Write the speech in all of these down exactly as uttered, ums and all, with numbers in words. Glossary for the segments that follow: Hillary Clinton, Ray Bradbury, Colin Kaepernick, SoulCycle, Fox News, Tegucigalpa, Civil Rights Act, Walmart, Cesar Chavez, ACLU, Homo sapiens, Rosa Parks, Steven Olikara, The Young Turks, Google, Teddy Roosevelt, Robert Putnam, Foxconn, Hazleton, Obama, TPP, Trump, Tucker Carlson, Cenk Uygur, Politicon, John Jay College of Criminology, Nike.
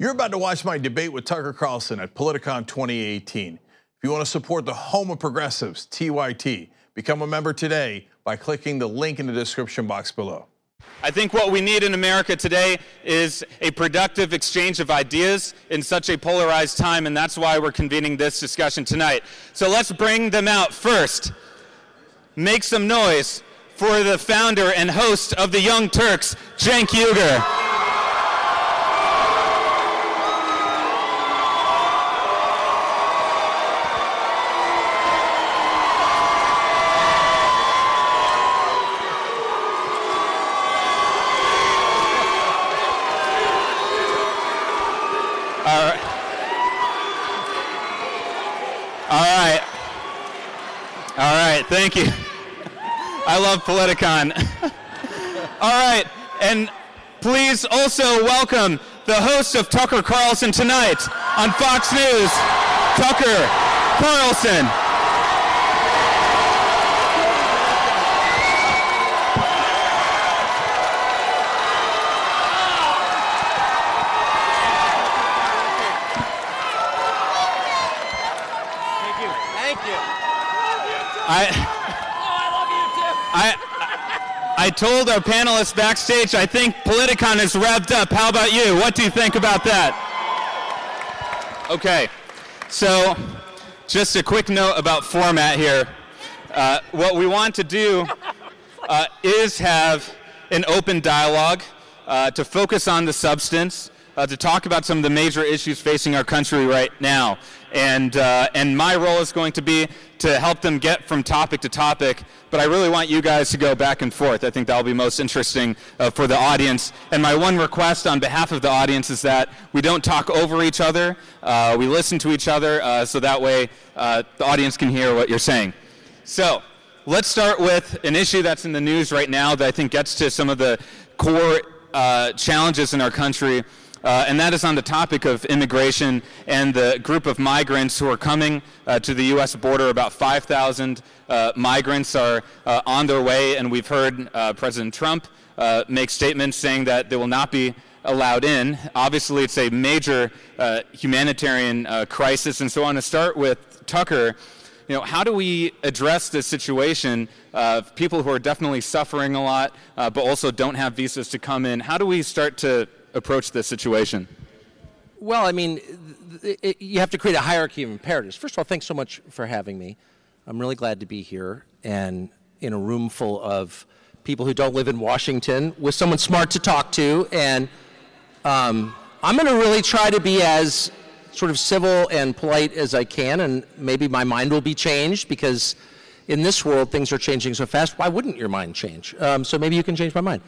You're about to watch my debate with Tucker Carlson at Politicon twenty eighteen. If you want to support the home of progressives, T Y T, become a member today by clicking the link in the description box below. I think what we need in America today is a productive exchange of ideas in such a polarized time, and that's why we're convening this discussion tonight. So let's bring them out first. Make some noise for the founder and host of The Young Turks, Cenk Uygur. Thank you. I love Politicon. All right, and please also welcome the host of Tucker Carlson Tonight on Fox News, Tucker Carlson. I, oh, I love you too. I, I told our panelists backstage, I think Politicon is revved up. How about you? What do you think about that? Okay, so just a quick note about format here. Uh, what we want to do uh, is have an open dialogue uh, to focus on the substance, uh, to talk about some of the major issues facing our country right now. And, uh, and my role is going to be to help them get from topic to topic, but I really want you guys to go back and forth. I think that'll be most interesting uh, for the audience. And my one request on behalf of the audience is that we don't talk over each other, uh, we listen to each other, uh, so that way uh, the audience can hear what you're saying. So let's start with an issue that's in the news right now that I think gets to some of the core uh, challenges in our country. Uh, and that is on the topic of immigration and the group of migrants who are coming uh, to the U S border. About five thousand uh, migrants are uh, on their way, and we've heard uh, President Trump uh, make statements saying that they will not be allowed in. Obviously, it's a major uh, humanitarian uh, crisis, and so I want to start with Tucker. You know, how do we address this situation of people who are definitely suffering a lot, uh, but also don't have visas to come in? How do we start to approach this situation? Well, I mean, it, it, you have to create a hierarchy of imperatives. First of all, thanks so much for having me. I'm really glad to be here and in a room full of people who don't live in Washington with someone smart to talk to. And um, I'm going to really try to be as sort of civil and polite as I can, and maybe my mind will be changed, because in this world things are changing so fast. Why wouldn't your mind change? Um, so maybe you can change my mind.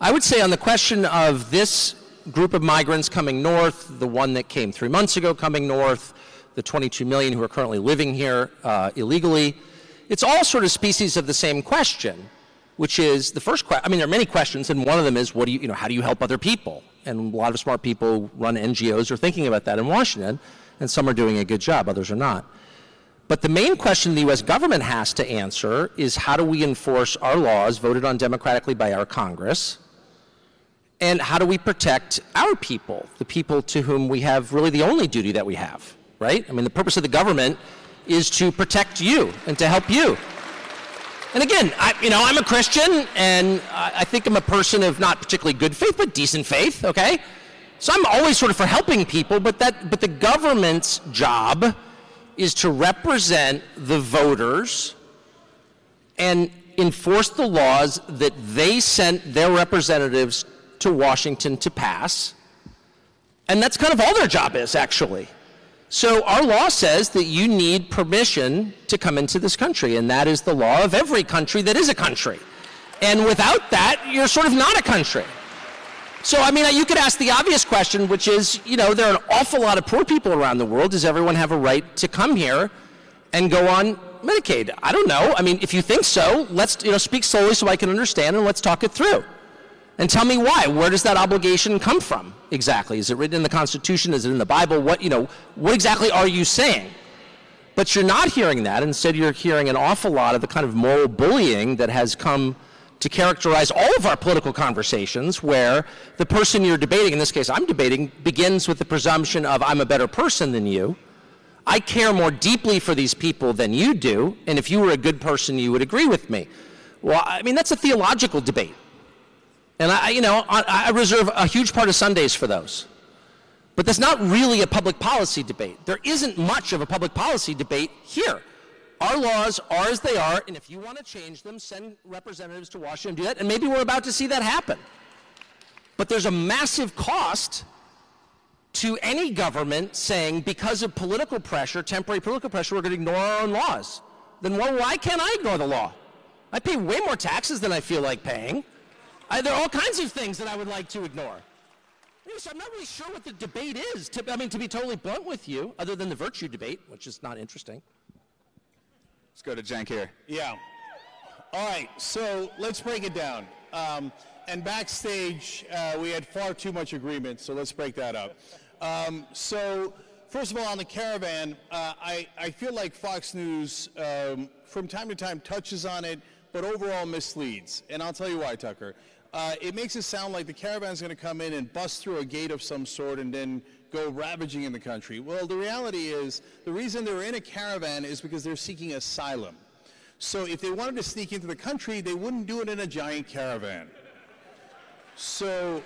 I would say on the question of this group of migrants coming north, the one that came three months ago coming north, the twenty-two million who are currently living here uh, illegally, it's all sort of species of the same question, which is the first question. I mean, there are many questions, and one of them is, what do you, you know, how do you help other people? And a lot of smart people run N G Os are thinking about that in Washington, and some are doing a good job, others are not. But the main question the U S government has to answer is, how do we enforce our laws voted on democratically by our Congress? And how do we protect our people, the people to whom we have really the only duty that we have, right? I mean, the purpose of the government is to protect you and to help you. And again, I, you know, I'm a Christian, and I think I'm a person of not particularly good faith, but decent faith, okay? So I'm always sort of for helping people, but, that, but the government's job is to represent the voters and enforce the laws that they sent their representatives to Washington to pass, and that's kind of all their job is, actually. So our law says that you need permission to come into this country, and that is the law of every country that is a country. And without that, you're sort of not a country. So, I mean, you could ask the obvious question, which is, you know, there are an awful lot of poor people around the world. Does everyone have a right to come here and go on Medicaid? I don't know. I mean, if you think so, let's, you know, speak slowly so I can understand, and let's talk it through. And tell me why. Where does that obligation come from exactly? Is it written in the Constitution? Is it in the Bible? What, you know, what exactly are you saying? But you're not hearing that. Instead, you're hearing an awful lot of the kind of moral bullying that has come to characterize all of our political conversations where the person you're debating, in this case I'm debating, begins with the presumption of I'm a better person than you. I care more deeply for these people than you do, and if you were a good person, you would agree with me. Well, I mean, that's a theological debate. And I, you know, I reserve a huge part of Sundays for those. But that's not really a public policy debate. There isn't much of a public policy debate here. Our laws are as they are, and if you want to change them, send representatives to Washington, do that, and maybe we're about to see that happen. But there's a massive cost to any government saying, because of political pressure, temporary political pressure, we're going to ignore our own laws. Then well, why can't I ignore the law? I pay way more taxes than I feel like paying. I, there are all kinds of things that I would like to ignore. Anyway, so I'm not really sure what the debate is, to, I mean, to be totally blunt with you, other than the virtue debate, which is not interesting. Let's go to Cenk here. Yeah. All right, so let's break it down. Um, and backstage, uh, we had far too much agreement, so let's break that up. Um, so, first of all, on the caravan, uh, I, I feel like Fox News, um, from time to time, touches on it, but overall misleads. And I'll tell you why, Tucker. Uh, it makes it sound like the caravan's going to come in and bust through a gate of some sort and then go ravaging in the country. Well, the reality is the reason they're in a caravan is because they're seeking asylum. So if they wanted to sneak into the country, they wouldn't do it in a giant caravan. So,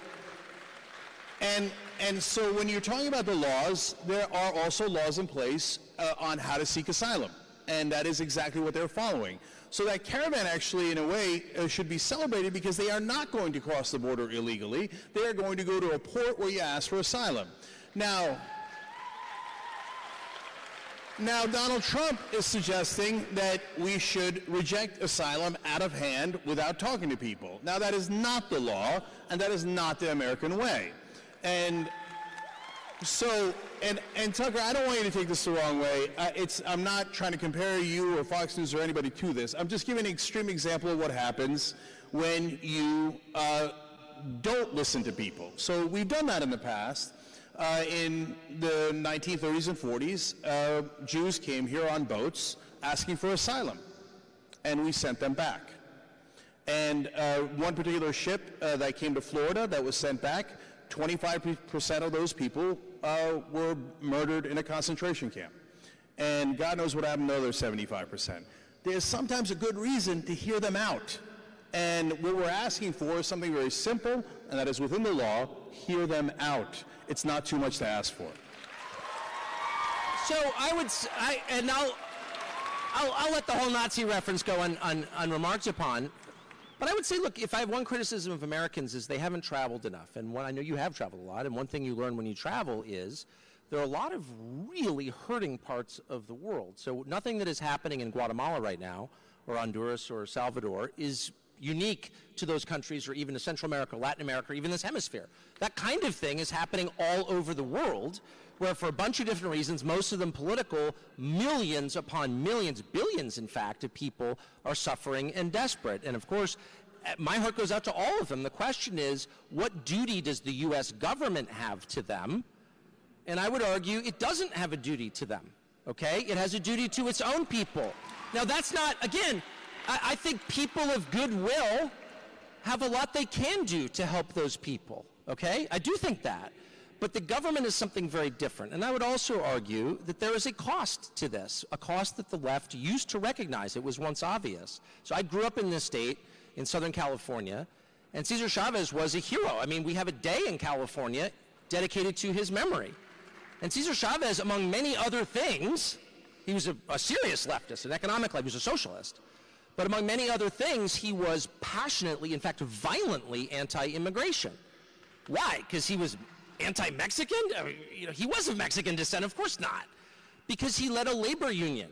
and, and so when you're talking about the laws, there are also laws in place uh, on how to seek asylum. And that is exactly what they're following. So that caravan actually, in a way, uh, should be celebrated because they are not going to cross the border illegally. They are going to go to a port where you ask for asylum. Now, now Donald Trump is suggesting that we should reject asylum out of hand without talking to people. Now, that is not the law, and that is not the American way. And so, and, and Tucker, I don't want you to take this the wrong way. Uh, it's, I'm not trying to compare you or Fox News or anybody to this. I'm just giving an extreme example of what happens when you uh, don't listen to people. So we've done that in the past. Uh, in the nineteen thirties and forties, uh, Jews came here on boats asking for asylum, and we sent them back. And uh, one particular ship uh, that came to Florida that was sent back, twenty-five percent of those people uh, were murdered in a concentration camp. And God knows what happened to the other seventy-five percent. There's sometimes a good reason to hear them out. And what we're asking for is something very simple, and that is within the law, hear them out. It's not too much to ask for. So I would, I, and I'll, I'll, I'll let the whole Nazi reference go un, un, unremarked upon. But I would say, look, if I have one criticism of Americans is they haven't traveled enough. And one, I know you have traveled a lot, and one thing you learn when you travel is there are a lot of really hurting parts of the world. So nothing that is happening in Guatemala right now, or Honduras, or Salvador, is unique to those countries, or even to Central America, Latin America, or even this hemisphere. That kind of thing is happening all over the world, where for a bunch of different reasons, most of them political, millions upon millions, billions in fact, of people are suffering and desperate. And of course, my heart goes out to all of them. The question is, what duty does the U S government have to them? And I would argue it doesn't have a duty to them, okay? It has a duty to its own people. Now that's not, again, I, I think people of goodwill have a lot they can do to help those people, okay? I do think that. But the government is something very different. And I would also argue that there is a cost to this, a cost that the left used to recognize. It was once obvious. So I grew up in this state, in Southern California, and Cesar Chavez was a hero. I mean, we have a day in California dedicated to his memory. And Cesar Chavez, among many other things, he was a, a serious leftist, an economic leftist, he was a socialist. But among many other things, he was passionately, in fact, violently anti-immigration. Why? Because he was anti-Mexican? I mean, you know, he was of Mexican descent, of course not, because he led a labor union,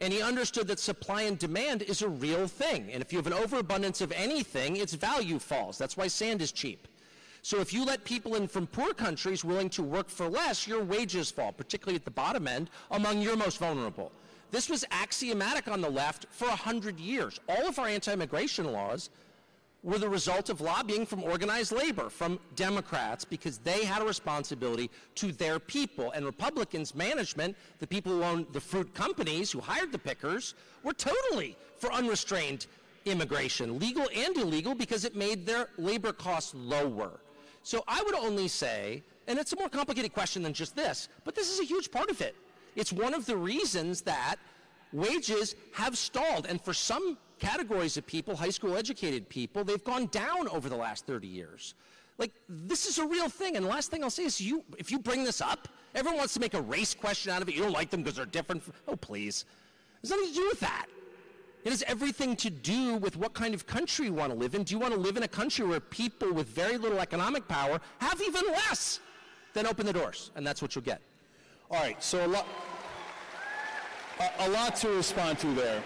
and he understood that supply and demand is a real thing, and if you have an overabundance of anything, its value falls. That's why sand is cheap. So if you let people in from poor countries willing to work for less, your wages fall, particularly at the bottom end, among your most vulnerable. This was axiomatic on the left for a hundred years. All of our anti-immigration laws were the result of lobbying from organized labor, from Democrats, because they had a responsibility to their people. And Republicans' management, the people who owned the fruit companies, who hired the pickers, were totally for unrestrained immigration, legal and illegal, because it made their labor costs lower. So I would only say, and it's a more complicated question than just this, but this is a huge part of it. It's one of the reasons that wages have stalled, and for some categories of people, high school educated people, they've gone down over the last thirty years. Like, this is a real thing. And the last thing I'll say is, you, if you bring this up, everyone wants to make a race question out of it. You don't like them because they're different. Oh, please. There's nothing to do with that. It has everything to do with what kind of country you want to live in. Do you want to live in a country where people with very little economic power have even less? Then open the doors, and that's what you'll get. All right, so a lot, a, a lot to respond to there.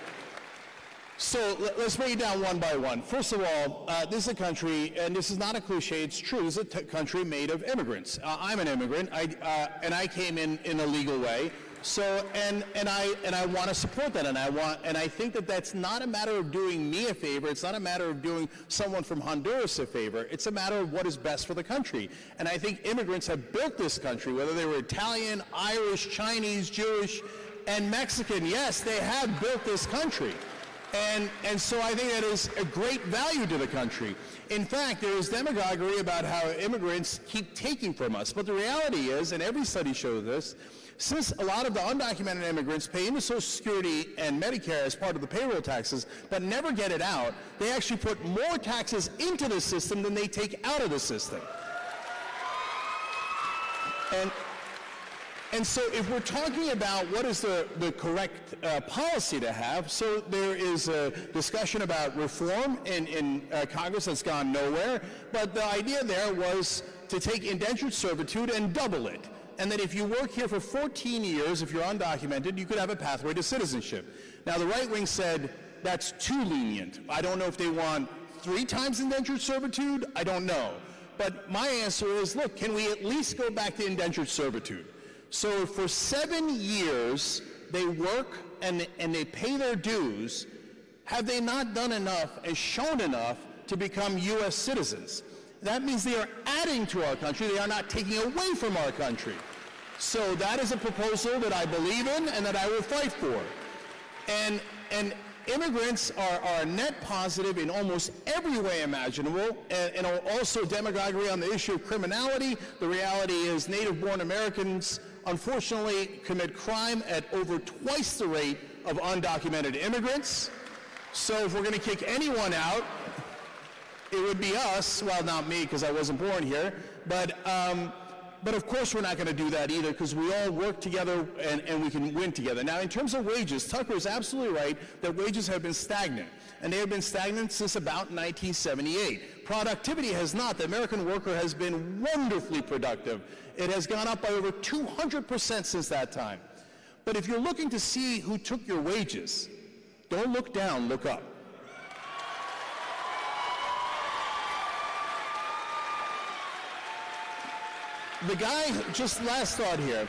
So let's break it down one by one. First of all, uh, this is a country, and this is not a cliche, it's true, this is a t country made of immigrants. Uh, I'm an immigrant, I, uh, and I came in in a legal way. So, and, and I, and I want to support that, and I want, and I think that that's not a matter of doing me a favor, it's not a matter of doing someone from Honduras a favor, it's a matter of what is best for the country. And I think immigrants have built this country, whether they were Italian, Irish, Chinese, Jewish, and Mexican, yes, they have built this country. And, and so I think that is a great value to the country. In fact, there is demagoguery about how immigrants keep taking from us. But the reality is, and every study shows this, since a lot of the undocumented immigrants pay into Social Security and Medicare as part of the payroll taxes, but never get it out, they actually put more taxes into the system than they take out of the system. And, And so if we're talking about what is the, the correct uh, policy to have, so there is a discussion about reform in, in uh, Congress that's gone nowhere, but the idea there was to take indentured servitude and double it. And that if you work here for fourteen years, if you're undocumented, you could have a pathway to citizenship. Now the right wing said, that's too lenient. I don't know if they want three times indentured servitude, I don't know. But my answer is, look, can we at least go back to indentured servitude? So for seven years, they work and, and they pay their dues. Have they not done enough and shown enough to become U S citizens? That means they are adding to our country. They are not taking away from our country. So that is a proposal that I believe in and that I will fight for. And, and immigrants are, are net positive in almost every way imaginable, and, and also demagoguery on the issue of criminality. The reality is native-born Americans unfortunately commit crime at over twice the rate of undocumented immigrants. So if we're going to kick anyone out, it would be us. Well, not me, because I wasn't born here. But, um, but of course we're not going to do that either, because we all work together and, and we can win together. Now, in terms of wages, Tucker is absolutely right that wages have been stagnant. And they have been stagnant since about nineteen seventy-eight. Productivity has not. The American worker has been wonderfully productive. It has gone up by over two hundred percent since that time. But if you're looking to see who took your wages, don't look down, look up. The guy, just last thought here,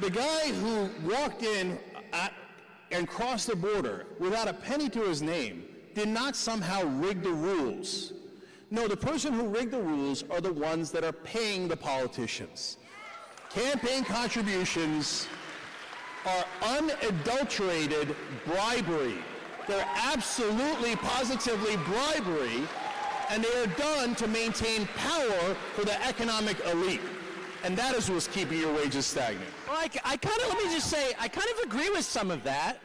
the guy who walked in at, and crossed the border without a penny to his name did not somehow rig the rules. No, the person who rigged the rules are the ones that are paying the politicians. Campaign contributions are unadulterated bribery. They're absolutely, positively bribery, and they are done to maintain power for the economic elite. And that is what's keeping your wages stagnant. Well, I, I kind of, let me just say, I kind of agree with some of that,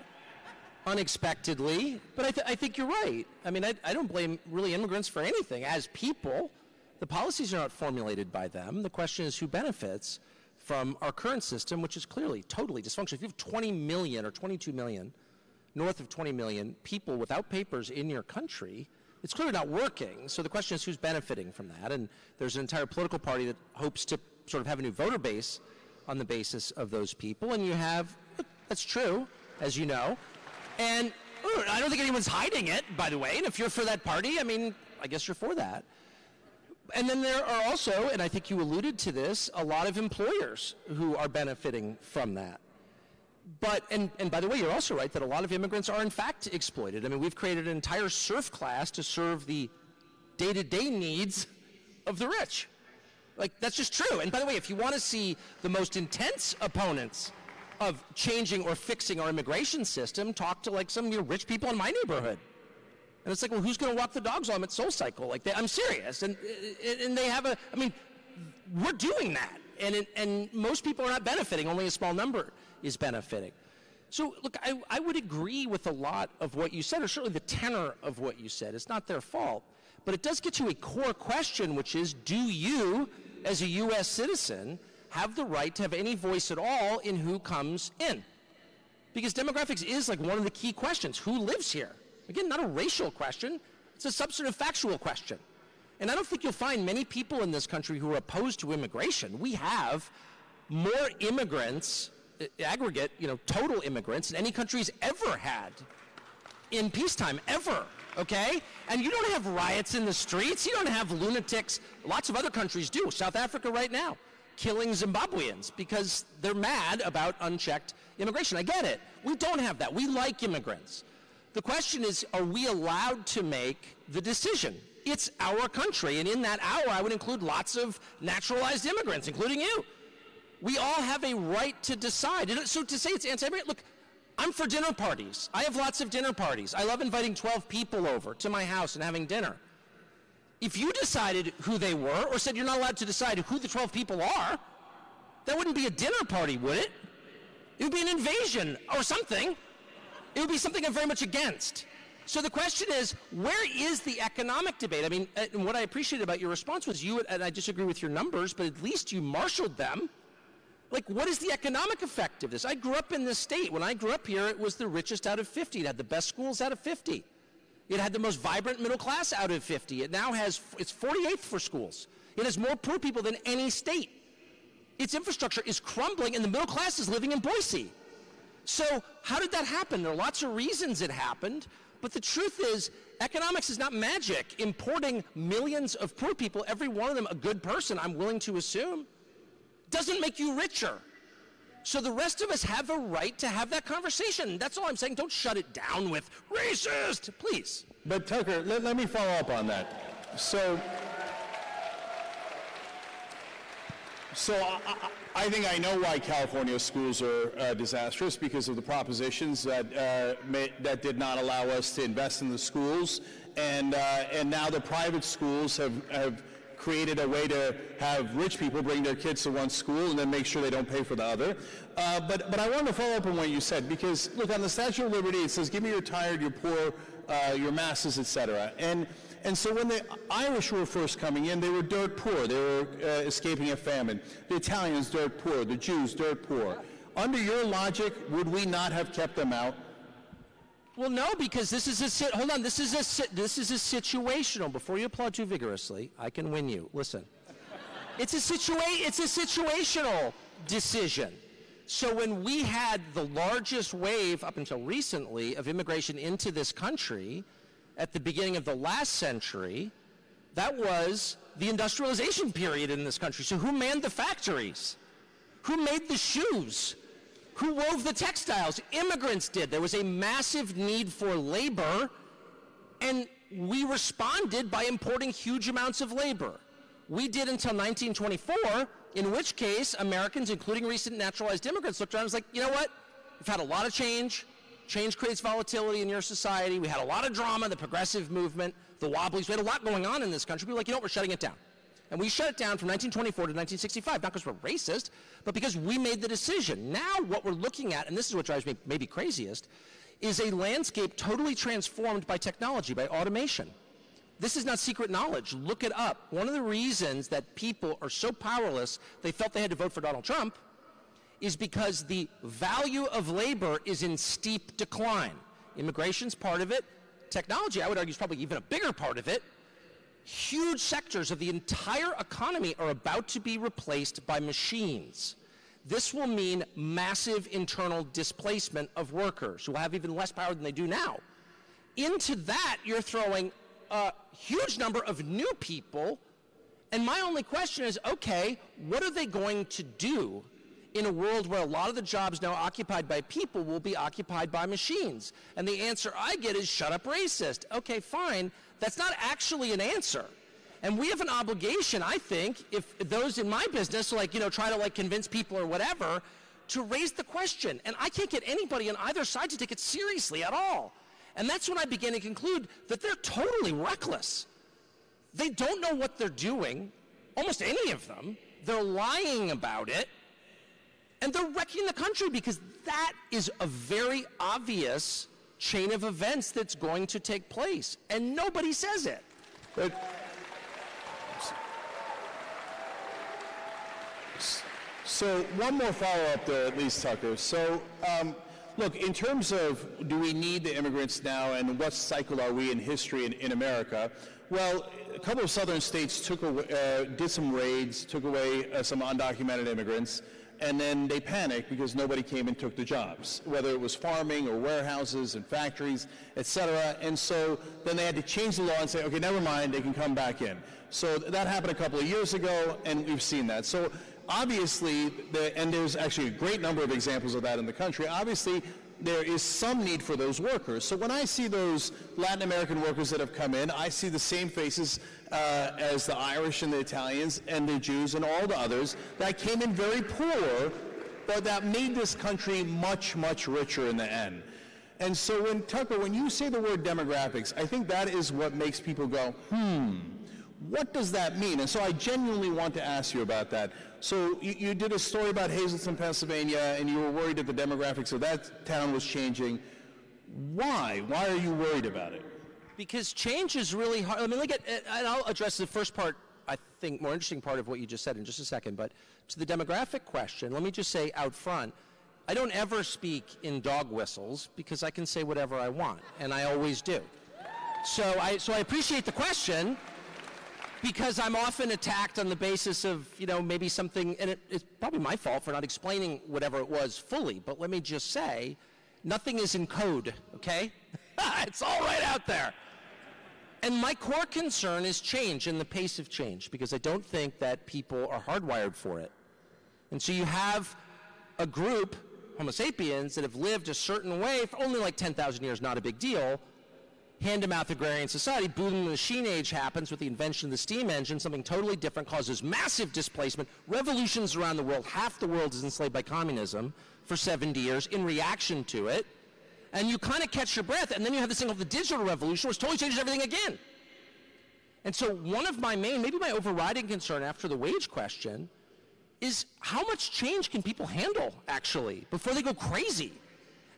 unexpectedly, but I, th I think you're right. I mean, I, I don't blame really immigrants for anything. As people, the policies are not formulated by them. The question is who benefits from our current system, which is clearly totally dysfunctional. If you have twenty million or twenty-two million, north of twenty million people without papers in your country, it's clearly not working. So the question is who's benefiting from that, and there's an entire political party that hopes to sort of have a new voter base on the basis of those people, and you have, that's true, as you know, and I don't think anyone's hiding it, by the way, and if you're for that party, I mean, I guess you're for that. And then there are also, and I think you alluded to this, a lot of employers who are benefiting from that. But, and, and by the way, you're also right that a lot of immigrants are in fact exploited. I mean, we've created an entire serf class to serve the day-to-day needs of the rich. Like, that's just true. And by the way, if you want to see the most intense opponents of changing or fixing our immigration system, talk to like some of your rich people in my neighborhood. And it's like, well, who's going to walk the dogs while I'm at SoulCycle? Like, they, I'm serious. And and they have a, I mean, we're doing that. And it, and most people are not benefiting. Only a small number is benefiting. So, look, I, I would agree with a lot of what you said, or certainly the tenor of what you said. It's not their fault. But it does get to a core question, which is, do you, as a U S citizen, have the right to have any voice at all in who comes in? Because demographics is like one of the key questions. Who lives here? Again, not a racial question. It's a substantive factual question. And I don't think you'll find many people in this country who are opposed to immigration. We have more immigrants, aggregate, you know, total immigrants than any country's ever had in peacetime, ever, okay? And you don't have riots in the streets. You don't have lunatics. Lots of other countries do. South Africa right now, killing Zimbabweans because they're mad about unchecked immigration. I get it. We don't have that. We like immigrants. The question is, are we allowed to make the decision? It's our country, and in that hour, I would include lots of naturalized immigrants, including you. We all have a right to decide. And so to say it's anti-immigrant, look, I'm for dinner parties. I have lots of dinner parties. I love inviting twelve people over to my house and having dinner. If you decided who they were, or said you're not allowed to decide who the twelve people are, that wouldn't be a dinner party, would it? It would be an invasion or something. It would be something I'm very much against. So the question is, where is the economic debate? I mean, and what I appreciated about your response was you, and I disagree with your numbers, but at least you marshaled them. Like, what is the economic effect of this? I grew up in this state. When I grew up here, it was the richest out of fifty. It had the best schools out of fifty. It had the most vibrant middle class out of fifty. It now has, it's forty-eighth for schools. It has more poor people than any state. Its infrastructure is crumbling, and the middle class is living in Boise. So how did that happen? There are lots of reasons it happened, but the truth is, economics is not magic. Importing millions of poor people, every one of them a good person, I'm willing to assume, doesn't make you richer. So the rest of us have a right to have that conversation. That's all I'm saying. Don't shut it down with racist, please. But Tucker, let, let me follow up on that. So, so I, I, I think I know why California schools are uh, disastrous, because of the propositions that uh, may, that did not allow us to invest in the schools, and uh, and now the private schools have have created a way to have rich people bring their kids to one school and then make sure they don't pay for the other. Uh, but but I wanted to follow up on what you said, because look, on the Statue of Liberty it says, "Give me your tired, your poor, uh, your masses, et cetera" and. And so when the Irish were first coming in, they were dirt poor. They were uh, escaping a famine. The Italians, dirt poor. The Jews, dirt poor. Under your logic, would we not have kept them out? Well, no, because this is a sit. Hold on. This is a sit. This is a situational. Before you applaud too vigorously, I can win you. Listen, it's a situa- It's a situational decision. So when we had the largest wave up until recently of immigration into this country, at the beginning of the last century, that was the industrialization period in this country. So who manned the factories? Who made the shoes? Who wove the textiles? Immigrants did. There was a massive need for labor, and we responded by importing huge amounts of labor. We did until nineteen twenty-four, in which case Americans, including recent naturalized immigrants, looked around and was like, you know what? We've had a lot of change. Change creates volatility in your society. We had a lot of drama, the progressive movement, the wobblies. We had a lot going on in this country. We were like, you know what, we're shutting it down. And we shut it down from nineteen twenty-four to nineteen sixty-five, not because we're racist, but because we made the decision. Now what we're looking at, and this is what drives me maybe craziest, is a landscape totally transformed by technology, by automation. This is not secret knowledge. Look it up. One of the reasons that people are so powerless, they felt they had to vote for Donald Trump, is because the value of labor is in steep decline. Immigration's part of it. Technology, I would argue, is probably even a bigger part of it. Huge sectors of the entire economy are about to be replaced by machines. This will mean massive internal displacement of workers who will have even less power than they do now. Into that, you're throwing a huge number of new people. And my only question is, okay, what are they going to do in a world where a lot of the jobs now occupied by people will be occupied by machines? And the answer I get is, shut up racist. Okay, fine. That's not actually an answer. And we have an obligation, I think, if those in my business, like, you know, try to like convince people or whatever, to raise the question. And I can't get anybody on either side to take it seriously at all. And that's when I began to conclude that they're totally reckless. They don't know what they're doing, almost any of them. They're lying about it. And they're wrecking the country, because that is a very obvious chain of events that's going to take place. And nobody says it. But so one more follow-up there, at least, Tucker. So um, look, in terms of do we need the immigrants now, and what cycle are we in history in, in America? Well, a couple of southern states took away, uh, did some raids, took away uh, some undocumented immigrants, and then they panicked because nobody came and took the jobs, whether it was farming or warehouses and factories, et cetera. And so then they had to change the law and say, okay, never mind, they can come back in. So that happened a couple of years ago, and we've seen that. So obviously, the, and there's actually a great number of examples of that in the country, obviously there is some need for those workers. So when I see those Latin American workers that have come in, I see the same faces uh, as the Irish and the Italians and the Jews and all the others that came in very poor, but that made this country much, much richer in the end. And so when, Tucker, when you say the word demographics, I think that is what makes people go, hmm, what does that mean? And so I genuinely want to ask you about that. So you, you did a story about Hazleton, Pennsylvania, and you were worried that the demographics of that town was changing. Why? Why are you worried about it? Because change is really hard. I mean, look at, and I'll address the first part, I think, more interesting part of what you just said in just a second. But to the demographic question, let me just say out front, I don't ever speak in dog whistles because I can say whatever I want, and I always do. So I, so I appreciate the question, because I'm often attacked on the basis of, you know, maybe something, and it, it's probably my fault for not explaining whatever it was fully, but let me just say, nothing is in code, okay? It's all right out there. And my core concern is change and the pace of change, because I don't think that people are hardwired for it. And so you have a group, Homo sapiens, that have lived a certain way for only like ten thousand years, not a big deal, hand-to-mouth agrarian society. Boom, in the machine age happens with the invention of the steam engine. Something totally different causes massive displacement, revolutions around the world. Half the world is enslaved by communism for seventy years in reaction to it. And you kind of catch your breath, and then you have this thing called the digital revolution, which totally changes everything again. And so one of my main, maybe my overriding concern after the wage question is how much change can people handle, actually, before they go crazy?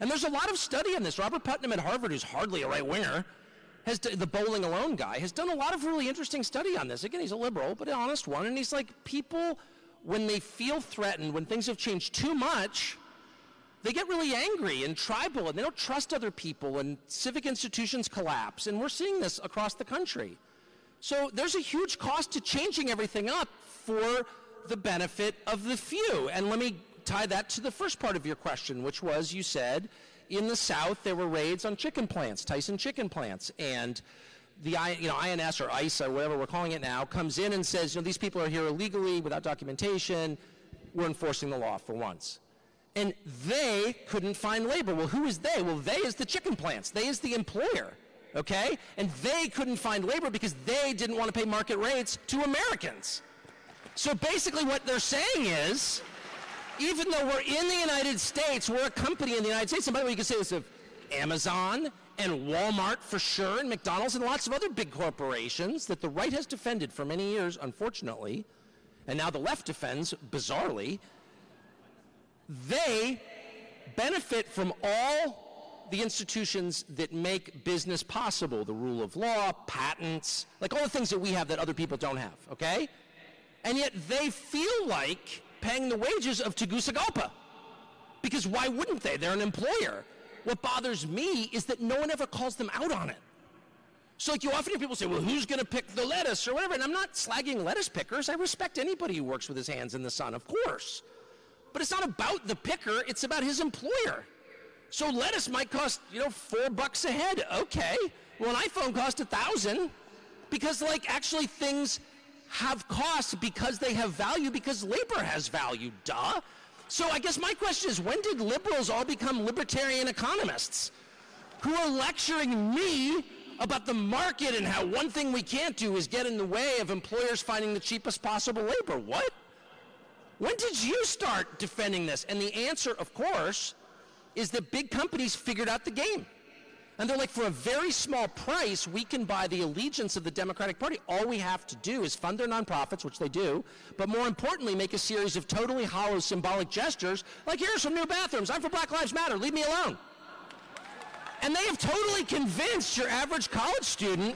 And there's a lot of study on this. Robert Putnam at Harvard, who's hardly a right-winger, has d the bowling alone guy, has done a lot of really interesting study on this. Again, he's a liberal, but an honest one. And he's like, people, when they feel threatened, when things have changed too much, they get really angry and tribal, and they don't trust other people, and civic institutions collapse. And we're seeing this across the country. So there's a huge cost to changing everything up for the benefit of the few. And let me tie that to the first part of your question, which was, you said, in the South there were raids on chicken plants, Tyson chicken plants, and the you know, I N S or ICE or whatever we're calling it now comes in and says, you know, these people are here illegally without documentation, we're enforcing the law for once. And they couldn't find labor. Well, who is they? Well, they is the chicken plants. They is the employer, okay? And they couldn't find labor because they didn't want to pay market rates to Americans. So basically what they're saying is, even though we're in the United States, we're a company in the United States. And by the way, you can say this of Amazon and Walmart for sure, and McDonald's and lots of other big corporations that the right has defended for many years, unfortunately, and now the left defends, bizarrely. They benefit from all the institutions that make business possible, the rule of law, patents, like all the things that we have that other people don't have, okay? And yet they feel like paying the wages of Tegucigalpa, because why wouldn't they? They're an employer. What bothers me is that no one ever calls them out on it. So like you often hear people say, well, who's going to pick the lettuce or whatever? And I'm not slagging lettuce pickers. I respect anybody who works with his hands in the sun, of course. But it's not about the picker. It's about his employer. So lettuce might cost, you know, four bucks a head. Okay. Well, an iPhone cost a thousand, because like actually things have costs because they have value, because labor has value, duh. So I guess my question is, when did liberals all become libertarian economists who are lecturing me about the market and how one thing we can't do is get in the way of employers finding the cheapest possible labor? What? When did you start defending this? And the answer, of course, is that big companies figured out the game. And they're like, for a very small price, we can buy the allegiance of the Democratic Party. All we have to do is fund their nonprofits, which they do, but more importantly, make a series of totally hollow symbolic gestures, like here's some new bathrooms, I'm for Black Lives Matter, leave me alone. And they have totally convinced your average college student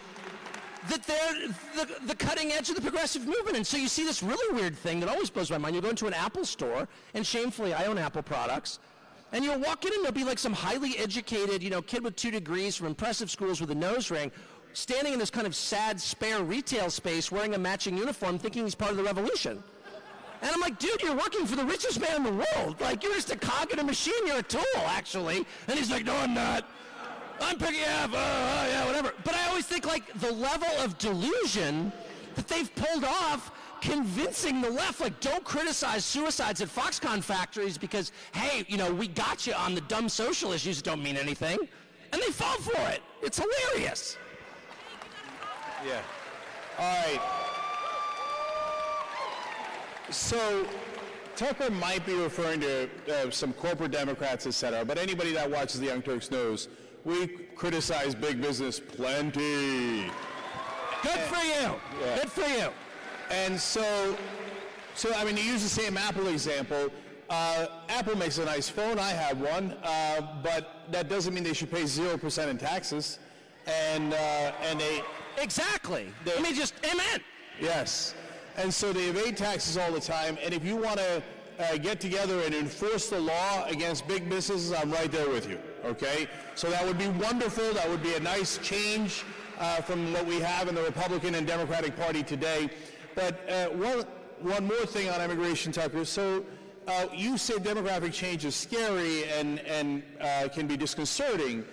that they're the, the cutting edge of the progressive movement. And so you see this really weird thing that always blows my mind. You go into an Apple store, and shamefully, I own Apple products, and you'll walk in and there'll be like some highly educated, you know, kid with two degrees from impressive schools with a nose ring, standing in this kind of sad, spare retail space wearing a matching uniform thinking he's part of the revolution. And I'm like, dude, you're working for the richest man in the world. Like, you're just a cog in a machine, you're a tool, actually. And he's like, no, I'm not. I'm picking up, oh, oh, yeah, whatever. But I always think, like, the level of delusion that they've pulled off convincing the left, like, don't criticize suicides at Foxconn factories because, hey, you know, we got you on the dumb social issues that don't mean anything. And they fall for it. It's hilarious. Yeah. All right. So Tucker might be referring to uh, some corporate Democrats, et cetera, but anybody that watches The Young Turks knows we criticize big business plenty. Good for you. Yeah. Good for you. And so, so I mean, to use the same Apple example, uh, Apple makes a nice phone. I have one, uh, but that doesn't mean they should pay zero percent in taxes. And uh, and they exactly. They, Let me just amen. Yes. And so they evade taxes all the time. And if you want to uh, get together and enforce the law against big businesses, I'm right there with you. Okay, so that would be wonderful. That would be a nice change uh, from what we have in the Republican and Democratic Party today. But uh, one, one more thing on immigration, Tucker. So uh, you say demographic change is scary and, and uh, can be disconcerting.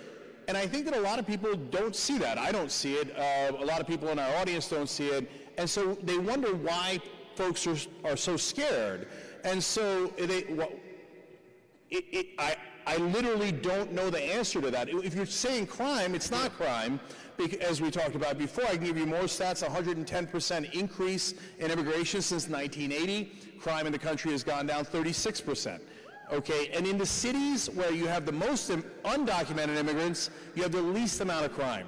And I think that a lot of people don't see that. I don't see it. Uh, a lot of people in our audience don't see it. And so they wonder why folks are, are so scared. And so they, well, it, it, I, I literally don't know the answer to that. If you're saying crime, it's not crime, as we talked about before. I can give you more stats, one hundred ten percent increase in immigration since nineteen eighty. Crime in the country has gone down thirty-six percent. Okay, and in the cities where you have the most undocumented immigrants, you have the least amount of crime.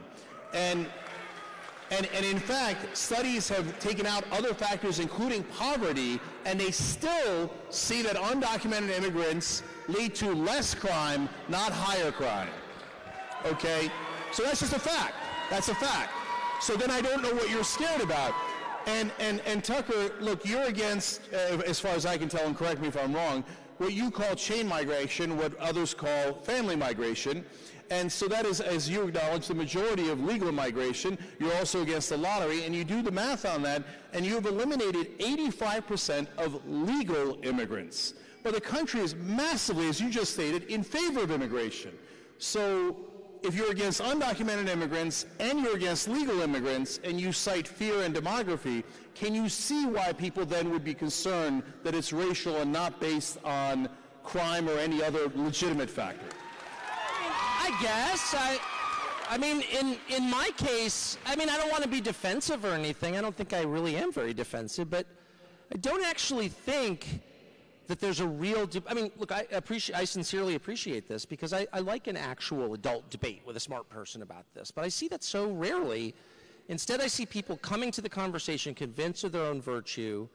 And, and, and in fact, studies have taken out other factors, including poverty, and they still see that undocumented immigrants lead to less crime, not higher crime. Okay? So that's just a fact. That's a fact. So then I don't know what you're scared about. And, and, and Tucker, look, you're against, uh, as far as I can tell, and correct me if I'm wrong, what you call chain migration, what others call family migration. And so that is, as you acknowledge, the majority of legal migration. You're also against the lottery, and you do the math on that, and you've eliminated eighty-five percent of legal immigrants. But the country is massively, as you just stated, in favor of immigration. So if you're against undocumented immigrants and you're against legal immigrants and you cite fear and demography, can you see why people then would be concerned that it's racial and not based on crime or any other legitimate factor? I guess. I, I mean, in, in my case, I mean, I don't want to be defensive or anything. I don't think I really am very defensive, but I don't actually think that there's a real, I mean, look, I appreciate, I sincerely appreciate this because I, I like an actual adult debate with a smart person about this, but I see that so rarely. Instead, I see people coming to the conversation convinced of their own virtue,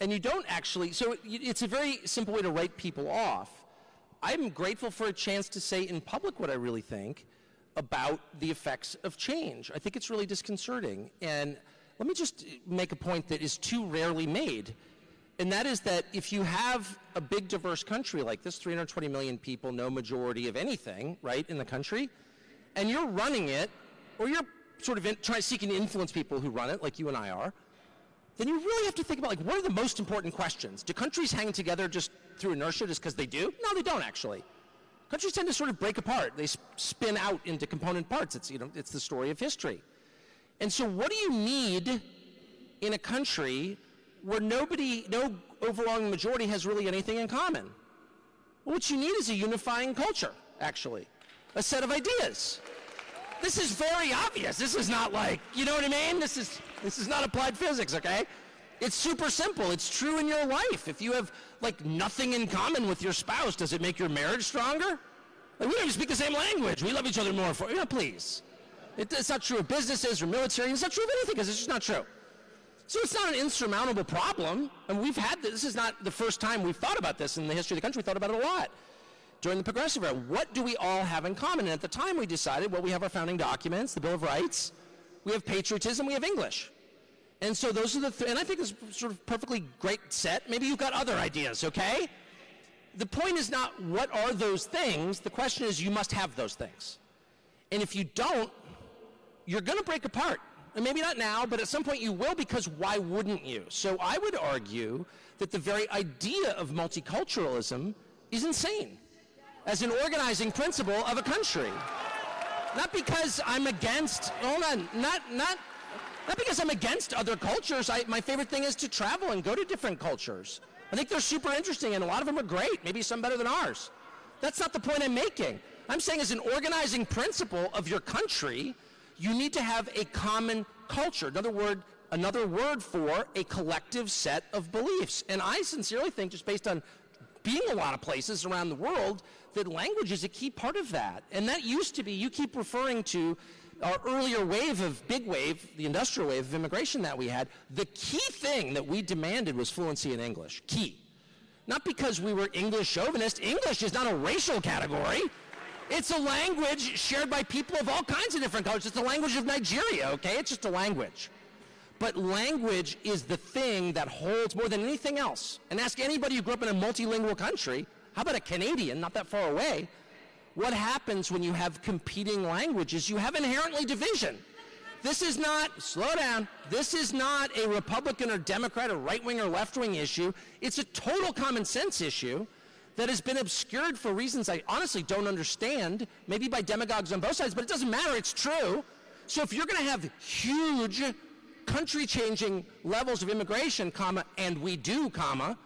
and you don't actually, so it, it's a very simple way to write people off. I'm grateful for a chance to say in public what I really think about the effects of change. I think it's really disconcerting, and let me just make a point that is too rarely made. And that is that if you have a big, diverse country like this, three hundred twenty million people, no majority of anything, right, in the country, and you're running it, or you're sort of in, trying seeking to influence people who run it, like you and I are, then you really have to think about, like, what are the most important questions? Do countries hang together just through inertia just because they do? No, they don't, actually. Countries tend to sort of break apart. They sp spin out into component parts. It's, you know, it's the story of history. And so what do you need in a country where nobody, no overwhelming majority has really anything in common? Well, what you need is a unifying culture, actually, a set of ideas. This is very obvious. This is not like, you know what I mean? This is, this is not applied physics, okay? It's super simple. It's true in your life. If you have, like, nothing in common with your spouse, does it make your marriage stronger? Like, we don't even speak the same language. We love each other more for, you know, please. It, it's not true of businesses or military. It's not true of anything, because it's just not true. So it's not an insurmountable problem. And we've had this. This is not the first time we've thought about this in the history of the country. We thought about it a lot during the Progressive Era. What do we all have in common? And at the time we decided, well, we have our founding documents, the Bill of Rights, we have patriotism, we have English. And so those are the three, and I think this is sort of perfectly great set. Maybe you've got other ideas, okay? The point is not what are those things, the question is you must have those things. And if you don't, you're gonna break apart. And maybe not now, but at some point you will, because why wouldn't you? So I would argue that the very idea of multiculturalism is insane as an organizing principle of a country. Not because I'm against, hold on, not, not, not because I'm against other cultures. I, my favorite thing is to travel and go to different cultures. I think they're super interesting, and a lot of them are great, maybe some better than ours. That's not the point I'm making. I'm saying as an organizing principle of your country, you need to have a common culture. Another word, another word for a collective set of beliefs. And I sincerely think, just based on being a lot of places around the world, that language is a key part of that. And that used to be, you keep referring to our earlier wave of big wave, the industrial wave of immigration that we had, the key thing that we demanded was fluency in English, key. Not because we were English chauvinists. English is not a racial category. It's a language shared by people of all kinds of different cultures. It's the language of Nigeria, okay? It's just a language. But language is the thing that holds more than anything else. And ask anybody who grew up in a multilingual country, how about a Canadian, not that far away, what happens when you have competing languages? You have inherently division. This is not, slow down, this is not a Republican or Democrat or right-wing or left-wing issue. It's a total common sense issue that has been obscured for reasons I honestly don't understand, maybe by demagogues on both sides, but it doesn't matter, it's true. So if you're gonna have huge country-changing levels of immigration, comma, and we do, comma,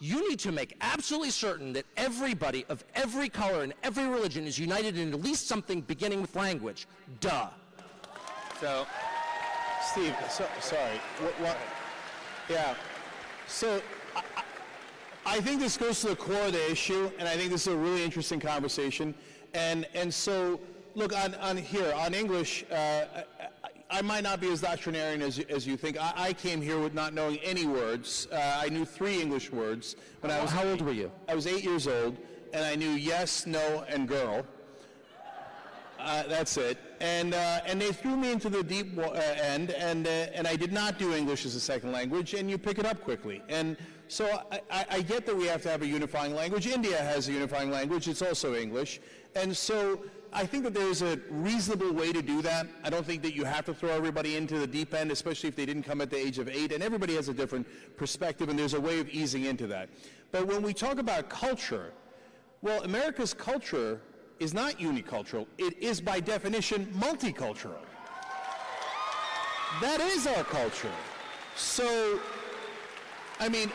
you need to make absolutely certain that everybody of every color and every religion is united in at least something beginning with language. Duh. So, Steve, so, sorry. What, what, yeah. So, I, I think this goes to the core of the issue, and I think this is a really interesting conversation. And and so, look, on, on here, on English, uh, I, I might not be as doctrinarian as, as you think. I, I came here with not knowing any words. Uh, I knew three English words. When I was How old were you? I was eight years old, and I knew yes, no, and girl. Uh, that's it. And uh, and they threw me into the deep uh, end, and uh, and I did not do English as a second language, and you pick it up quickly. And so I, I, I get that we have to have a unifying language. India has a unifying language. It's also English. And so I think that there's a reasonable way to do that. I don't think that you have to throw everybody into the deep end, especially if they didn't come at the age of eight. And everybody has a different perspective, and there's a way of easing into that. But when we talk about culture, well, America's culture is not unicultural. It is, by definition, multicultural. That is our culture. So, I mean,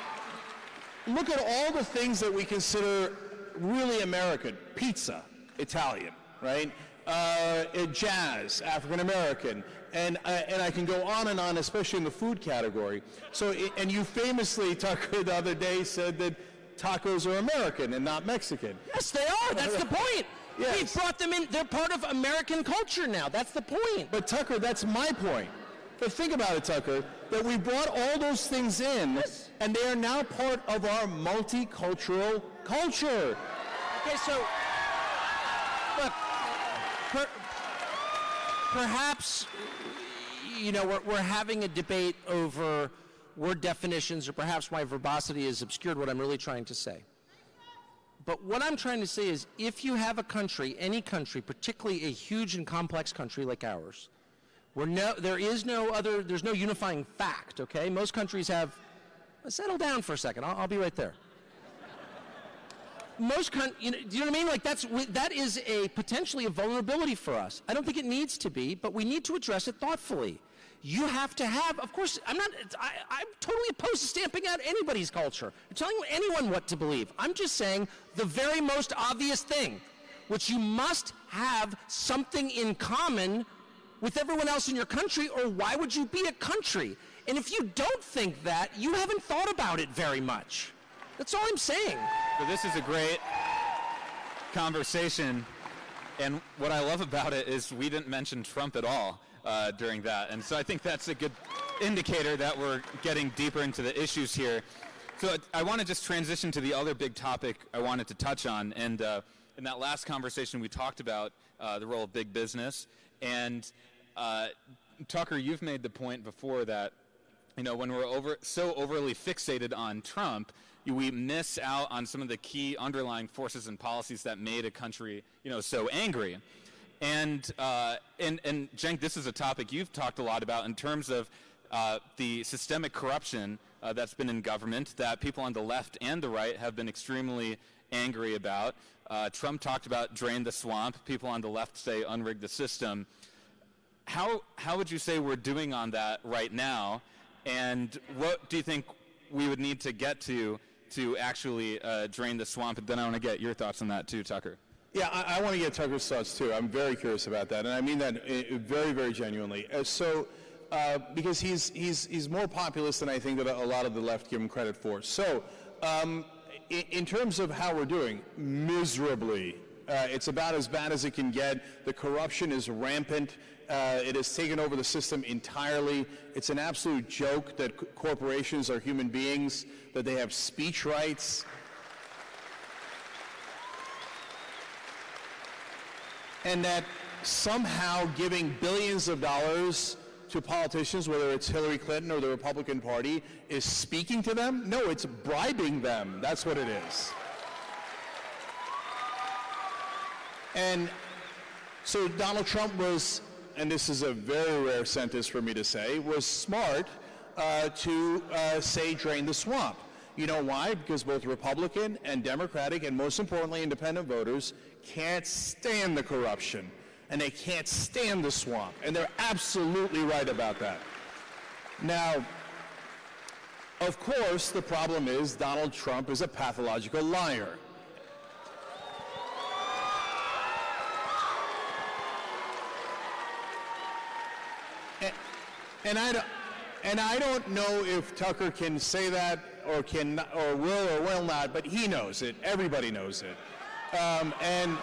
look at all the things that we consider really American. Pizza, Italian, right? Uh, jazz, African-American. And, uh, and I can go on and on, especially in the food category. So, and you famously, Tucker, the other day said that tacos are American and not Mexican. Yes, they are. That's the point. Yes. We've brought them in. They're part of American culture now. That's the point. But, Tucker, that's my point. But think about it, Tucker, that we brought all those things in, yes, and they are now part of our multicultural culture. Okay, so, look, per, perhaps, you know, we're, we're having a debate over word definitions, or perhaps my verbosity has obscured what I'm really trying to say. But what I'm trying to say is, if you have a country, any country, particularly a huge and complex country like ours, where no, there is no other, there's no unifying fact, okay? Most countries have, settle down for a second, I'll, I'll be right there. Most countries, you know, do you know what I mean? Like, that's, that is a potentially a vulnerability for us. I don't think it needs to be, but we need to address it thoughtfully. You have to have, of course, I'm not, I, I'm totally opposed to stamping out anybody's culture, I'm telling anyone what to believe. I'm just saying the very most obvious thing, which you must have something in common with everyone else in your country, or why would you be a country? And if you don't think that, you haven't thought about it very much. That's all I'm saying. So this is a great, conversation. And what I love about it is we didn't mention Trump at all uh, during that. And so I think that's a good indicator that we're getting deeper into the issues here. So I want to just transition to the other big topic I wanted to touch on. And uh, in that last conversation, we talked about uh, the role of big business. And uh, Tucker, you've made the point before that, you know, when we're over, so overly fixated on Trump, we miss out on some of the key underlying forces and policies that made a country, you know, so angry. And, uh, and, and Cenk, this is a topic you've talked a lot about in terms of uh, the systemic corruption uh, that's been in government that people on the left and the right have been extremely angry about. Uh, Trump talked about drain the swamp. People on the left say unrig the system. How, how would you say we're doing on that right now? And what do you think we would need to get to to actually uh, drain the swamp? And then I want to get your thoughts on that too, Tucker. Yeah, I, I want to get Tucker's thoughts too. I'm very curious about that, and I mean that uh, very, very genuinely. Uh, so, uh, because he's he's he's more populist than I think that a lot of the left give him credit for. So, um, in, in terms of how we're doing, miserably. Uh, it's about as bad as it can get. The corruption is rampant. Uh, it has taken over the system entirely. It's an absolute joke that c- corporations are human beings, that they have speech rights. And that somehow giving billions of dollars to politicians, whether it's Hillary Clinton or the Republican Party, is speaking to them? No, it's bribing them. That's what it is. And so Donald Trump was, and this is a very rare sentence for me to say, was smart uh, to uh, say drain the swamp. You know why? Because both Republican and Democratic, and most importantly independent voters, can't stand the corruption, and they can't stand the swamp, and they're absolutely right about that. Now, of course, the problem is Donald Trump is a pathological liar. And I, don't, and I don't know if Tucker can say that or can or will or will not, but he knows it. Everybody knows it. Um, and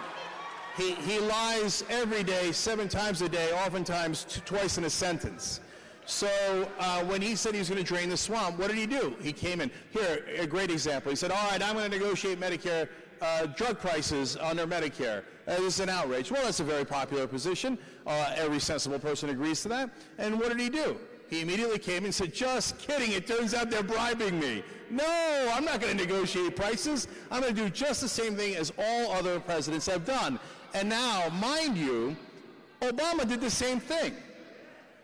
he, he lies every day, seven times a day, oftentimes t- twice in a sentence. So uh, when he said he was going to drain the swamp, what did he do? He came in. Here, a great example. He said, all right, I'm going to negotiate Medicare uh, drug prices under Medicare. Uh, this is an outrage. Well, that's a very popular position. Uh, every sensible person agrees to that. And what did he do? He immediately came and said, just kidding, it turns out they're bribing me. No, I'm not going to negotiate prices. I'm going to do just the same thing as all other presidents have done. And now, mind you, Obama did the same thing.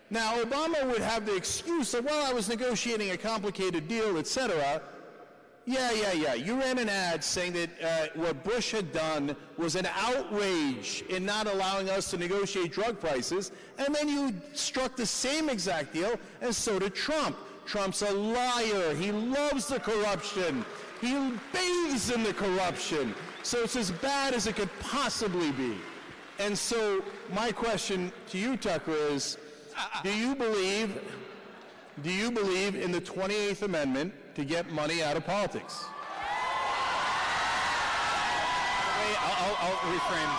Now, Obama would have the excuse that, well, I was negotiating a complicated deal, et cetera. Yeah, yeah, yeah. You ran an ad saying that uh, what Bush had done was an outrage in not allowing us to negotiate drug prices, and then you struck the same exact deal, and so did Trump. Trump's a liar. He loves the corruption. He bathes in the corruption. So it's as bad as it could possibly be. And so my question to you, Tucker, is, do you believe, do you believe in the twenty-eighth Amendment to get money out of politics? Wait, I'll, I'll, I'll reframe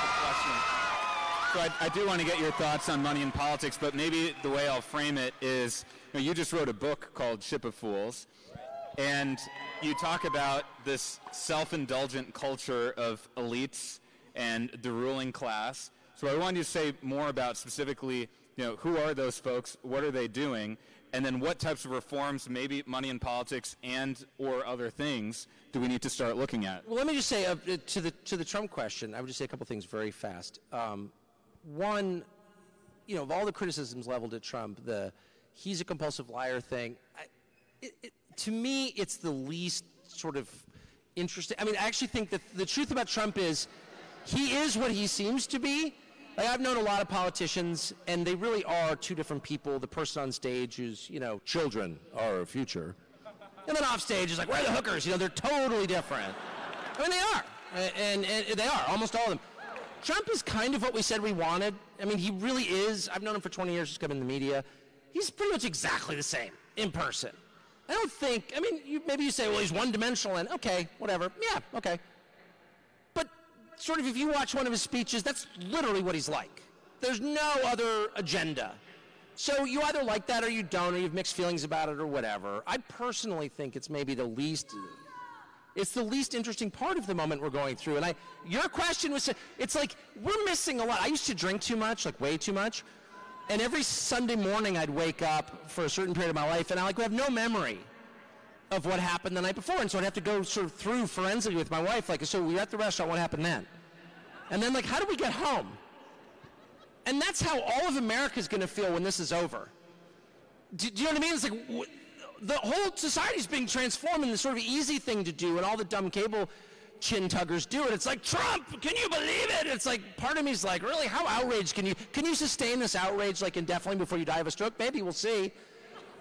the question. So I, I do want to get your thoughts on money in politics, but maybe the way I'll frame it is, you know, you just wrote a book called Ship of Fools, and you talk about this self-indulgent culture of elites and the ruling class. So I wanted you to say more about specifically, you know, who are those folks, what are they doing, and then what types of reforms, maybe money in politics and or other things, do we need to start looking at? Well, let me just say, uh, to the to the Trump question, I would just say a couple things very fast. Um, one, you know, of all the criticisms leveled at Trump, the he's a compulsive liar thing, I, it, it, to me, it's the least sort of interesting. I mean, I actually think that the truth about Trump is he is what he seems to be. Like, I've known a lot of politicians, and they really are two different people. The person on stage who's, you know, children are our future. And then off stage is like, where are the hookers? You know, they're totally different. I mean, they are. And, and, and they are, almost all of them. Trump is kind of what we said we wanted. I mean, he really is. I've known him for twenty years. He's come in the media. He's pretty much exactly the same in person. I don't think, I mean, you, maybe you say, well, he's one-dimensional, and okay, whatever. Yeah, okay. that sort of, if you watch one of his speeches, that's literally what he's like. There's no other agenda. So you either like that or you don't, or you have mixed feelings about it or whatever. I personally think it's maybe the least, it's the least interesting part of the moment we're going through. And I, your question was, it's like, we're missing a lot. I used to drink too much, like way too much. And every Sunday morning I'd wake up for a certain period of my life and I like would have no memory of what happened the night before. And so I'd have to go sort of through forensically with my wife, like, so we were at the restaurant, what happened then? And then like, how do we get home? And that's how all of America is going to feel when this is over. Do, do you know what I mean? It's like w the whole society is being transformed in this sort of easy thing to do, and all the dumb cable chin tuggers do it. It's like, Trump, can you believe it? It's like, part of me is like, really, how outraged can you, can you sustain this outrage like indefinitely before you die of a stroke? Maybe, we'll see.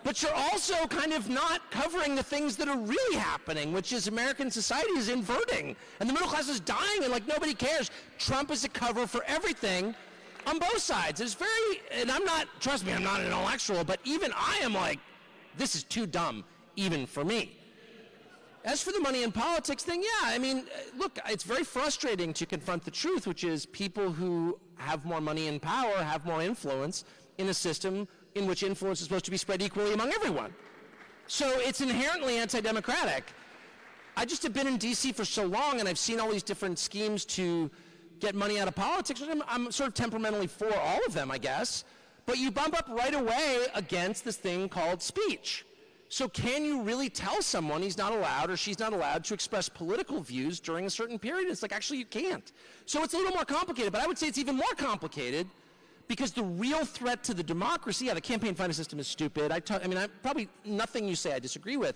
But you're also kind of not covering the things that are really happening, which is American society is inverting, and the middle class is dying, and like nobody cares. Trump is a cover for everything. On both sides, it's very, and I'm not, trust me, I'm not an intellectual, but even I am like, this is too dumb, even for me. As for the money in politics thing, yeah, I mean, look, it's very frustrating to confront the truth, which is people who have more money and power have more influence in a system in which influence is supposed to be spread equally among everyone. So it's inherently anti-democratic. I just have been in D C for so long, and I've seen all these different schemes to get money out of politics. I'm, I'm sort of temperamentally for all of them, I guess. But you bump up right away against this thing called speech. So can you really tell someone he's not allowed or she's not allowed to express political views during a certain period? It's like, actually, you can't. So it's a little more complicated, but I would say it's even more complicated because the real threat to the democracy, yeah, the campaign finance system is stupid. I, I mean, I, probably nothing you say I disagree with.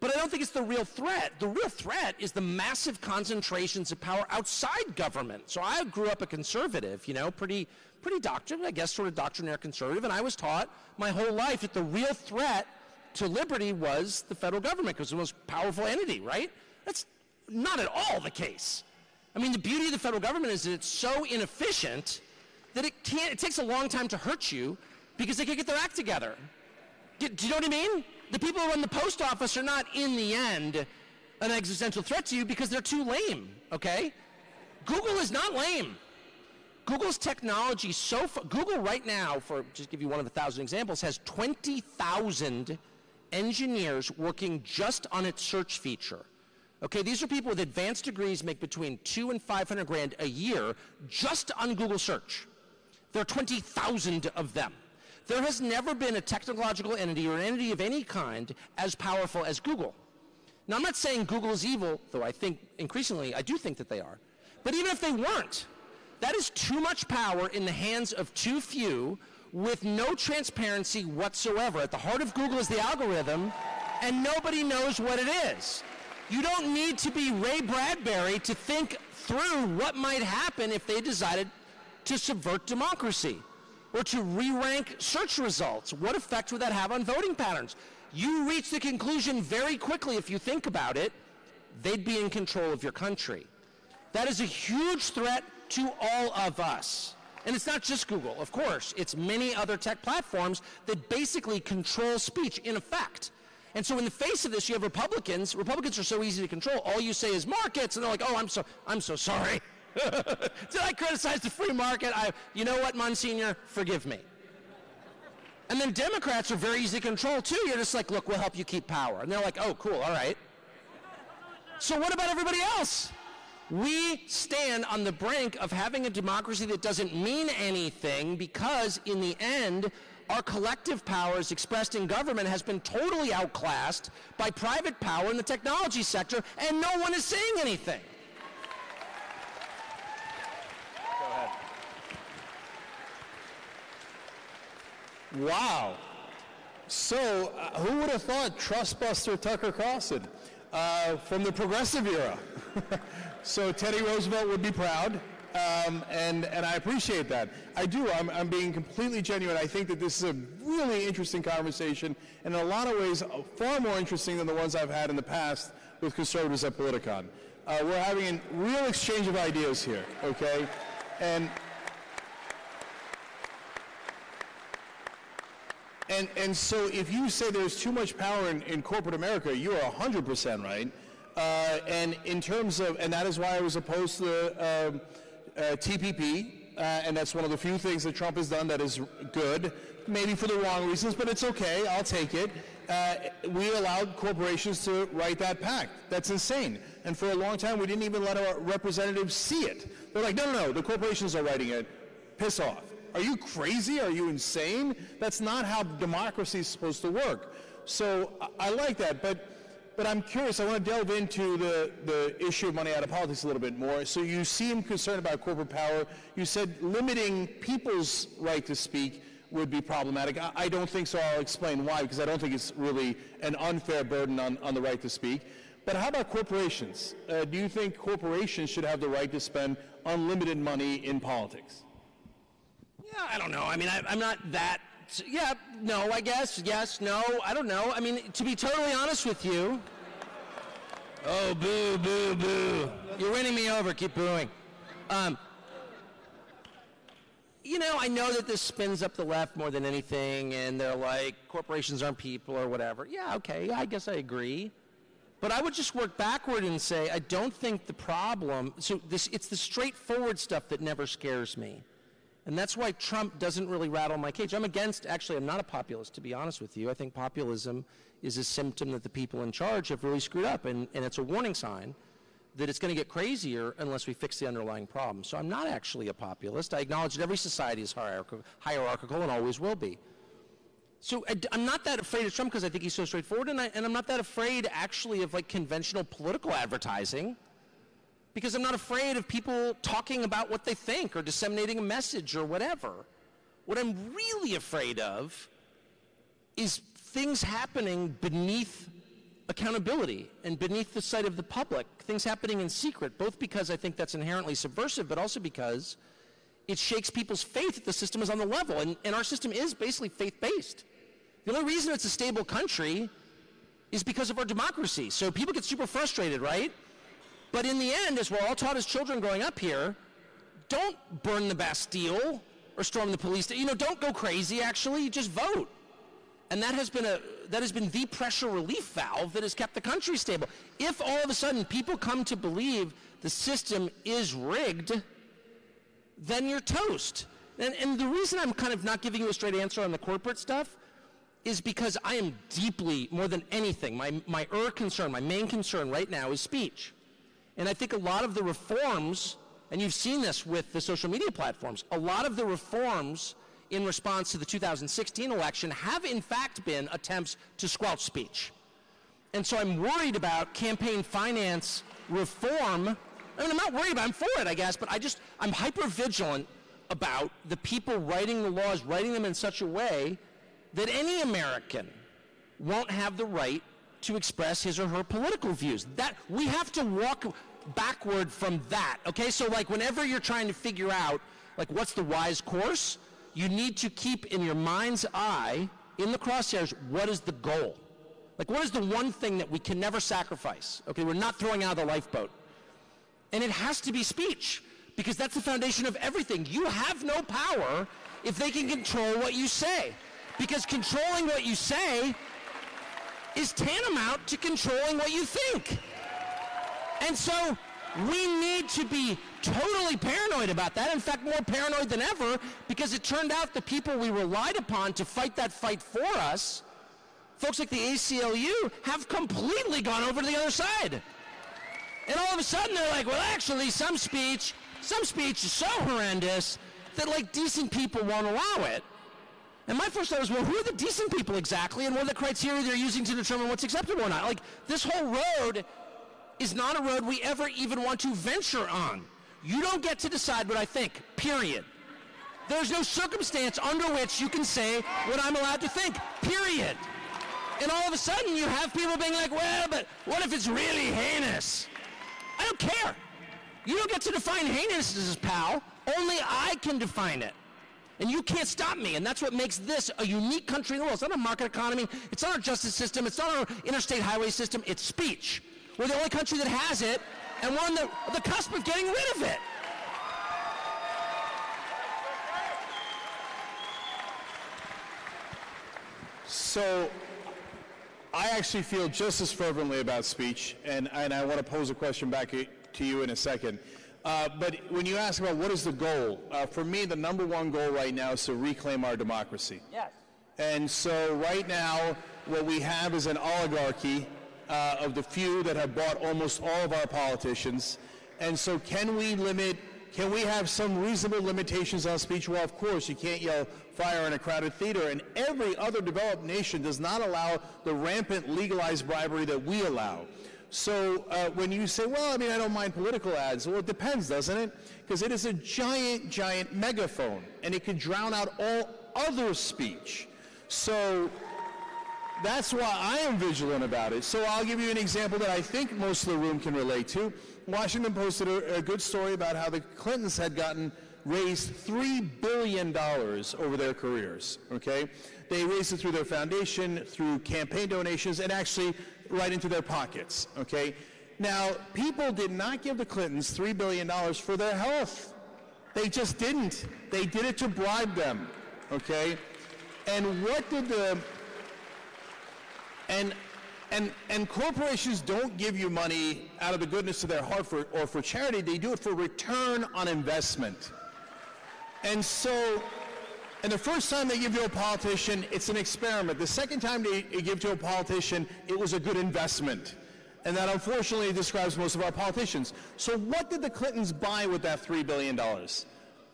But I don't think it's the real threat. The real threat is the massive concentrations of power outside government. So I grew up a conservative, you know, pretty, pretty doctrinaire, I guess, sort of doctrinaire conservative, and I was taught my whole life that the real threat to liberty was the federal government, because it was the most powerful entity, right? That's not at all the case. I mean, the beauty of the federal government is that it's so inefficient that it can't, it takes a long time to hurt you because they can't get their act together. Do, do you know what I mean? The people who run the post office are not, in the end, an existential threat to you because they're too lame, okay? Google is not lame. Google's technology so far, Google right now, for just give you one of a thousand examples, has twenty thousand engineers working just on its search feature. Okay, these are people with advanced degrees make between two and five hundred grand a year just on Google search. There are twenty thousand of them. There has never been a technological entity or an entity of any kind as powerful as Google. Now, I'm not saying Google is evil, though I think increasingly I do think that they are. But even if they weren't, that is too much power in the hands of too few with no transparency whatsoever. At the heart of Google is the algorithm, and nobody knows what it is. You don't need to be Ray Bradbury to think through what might happen if they decided to subvert democracy, or to re-rank search results. What effect would that have on voting patterns? You reach the conclusion very quickly, if you think about it, they'd be in control of your country. That is a huge threat to all of us. And it's not just Google, of course. It's many other tech platforms that basically control speech, in effect. And so in the face of this, you have Republicans. Republicans are so easy to control. All you say is markets, and they're like, oh, I'm so, I'm so sorry. Did I criticize the free market? I, you know what, Monsignor, forgive me. And then Democrats are very easy to control, too. You're just like, look, we'll help you keep power. And they're like, oh, cool, all right. So what about everybody else? We stand on the brink of having a democracy that doesn't mean anything because, in the end, our collective power as expressed in government has been totally outclassed by private power in the technology sector, and no one is saying anything. Wow. So, uh, who would have thought Trustbuster Tucker Carlson uh, from the progressive era? So, Teddy Roosevelt would be proud, um, and, and I appreciate that. I do. I'm, I'm being completely genuine. I think that this is a really interesting conversation, and in a lot of ways, far more interesting than the ones I've had in the past with conservatives at Politicon. Uh, we're having a real exchange of ideas here, okay? And. And, and so if you say there's too much power in, in corporate America, you are one hundred percent right. Uh, and in terms of, and that is why I was opposed to the uh, uh, T P P. Uh, and that's one of the few things that Trump has done that is good, maybe for the wrong reasons, but it's okay, I'll take it. Uh, we allowed corporations to write that pact. That's insane. And for a long time, we didn't even let our representatives see it. They're like, no, no, no, the corporations are writing it. Piss off. Are you crazy? Are you insane? That's not how democracy is supposed to work. So I, I like that, but but I'm curious. I want to delve into the, the issue of money out of politics a little bit more. So you seem concerned about corporate power. You said limiting people's right to speak would be problematic. I, I don't think so. I'll explain why, because I don't think it's really an unfair burden on, on the right to speak. But how about corporations? Uh, do you think corporations should have the right to spend unlimited money in politics? Yeah, I don't know. I mean, I, I'm not that. Yeah, no, I guess. Yes, no, I don't know. I mean, to be totally honest with you. Oh, boo, boo, boo. You're winning me over. Keep booing. Um, you know, I know that this spins up the left more than anything, and they're like, corporations aren't people or whatever. Yeah, okay, I guess I agree. But I would just work backward and say, I don't think the problem, so this, it's the straightforward stuff that never scares me. And that's why Trump doesn't really rattle my cage. I'm against, actually, I'm not a populist, to be honest with you. I think populism is a symptom that the people in charge have really screwed up, and, and it's a warning sign that it's going to get crazier unless we fix the underlying problem. So I'm not actually a populist. I acknowledge that every society is hierarchical, hierarchical and always will be. So I, I'm not that afraid of Trump because I think he's so straightforward, and, I, and I'm not that afraid, actually, of like conventional political advertising. Because I'm not afraid of people talking about what they think or disseminating a message or whatever. What I'm really afraid of is things happening beneath accountability and beneath the sight of the public, things happening in secret, both because I think that's inherently subversive, but also because it shakes people's faith that the system is on the level. And, and our system is basically faith-based. The only reason it's a stable country is because of our democracy. So people get super frustrated, right? But in the end, as we're all taught as children growing up here, don't burn the Bastille or storm the police. You know, don't go crazy, actually. Just vote. And that has been a that has been the pressure relief valve that has kept the country stable. If all of a sudden people come to believe the system is rigged, then you're toast. And, and the reason I'm kind of not giving you a straight answer on the corporate stuff is because I am deeply, more than anything, my, my er concern, my main concern right now is speech. And I think a lot of the reforms, and you've seen this with the social media platforms, a lot of the reforms in response to the two thousand sixteen election have in fact been attempts to squelch speech. And so I'm worried about campaign finance reform. I mean, I'm not worried about it, I'm for it, I guess, but I just, I'm hyper-vigilant about the people writing the laws, writing them in such a way that any American won't have the right to express his or her political views. That we have to walk backward from that, okay? So like whenever you're trying to figure out like what's the wise course, you need to keep in your mind's eye, in the crosshairs, what is the goal? Like what is the one thing that we can never sacrifice? Okay, we're not throwing out the lifeboat. And it has to be speech, because that's the foundation of everything. You have no power if they can control what you say, because controlling what you say is tantamount to controlling what you think. And so we need to be totally paranoid about that, in fact more paranoid than ever, because it turned out the people we relied upon to fight that fight for us, folks like the A C L U, have completely gone over to the other side. And all of a sudden they're like, well actually some speech, some speech is so horrendous that like decent people won't allow it. And my first thought was, well, who are the decent people exactly, and what are the criteria they're using to determine what's acceptable or not? Like, this whole road is not a road we ever even want to venture on. You don't get to decide what I think, period. There's no circumstance under which you can say what I'm allowed to think, period. And all of a sudden, you have people being like, well, but what if it's really heinous? I don't care. You don't get to define heinousness, pal. Only I can define it. And you can't stop me, and that's what makes this a unique country in the world. It's not a market economy, it's not our justice system, it's not our interstate highway system, it's speech. We're the only country that has it, and we're on the, the cusp of getting rid of it. So, I actually feel just as fervently about speech, and, and I want to pose a question back to you in a second. Uh, but when you ask about what is the goal, uh, for me, the number one goal right now is to reclaim our democracy. Yes. And so right now, what we have is an oligarchy uh, of the few that have bought almost all of our politicians. And so can we limit, can we have some reasonable limitations on speech? Well, of course, you can't yell fire in a crowded theater. And every other developed nation does not allow the rampant legalized bribery that we allow. So uh, when you say, well, I mean, I don't mind political ads, well, it depends, doesn't it? Because it is a giant, giant megaphone, and it can drown out all other speech. So that's why I am vigilant about it. So I'll give you an example that I think most of the room can relate to. Washington posted a, a good story about how the Clintons had gotten raised three billion dollars over their careers, okay? They raised it through their foundation, through campaign donations, and actually right into their pockets, okay? Now, people did not give the Clintons three billion dollars for their health. They just didn't. They did it to bribe them, okay? And what did the, and, and, and corporations don't give you money out of the goodness of their heart for, or for charity, they do it for return on investment. And so, and the first time they give to a politician, it's an experiment. The second time they give to a politician, it was a good investment. And that unfortunately describes most of our politicians. So what did the Clintons buy with that three billion dollars?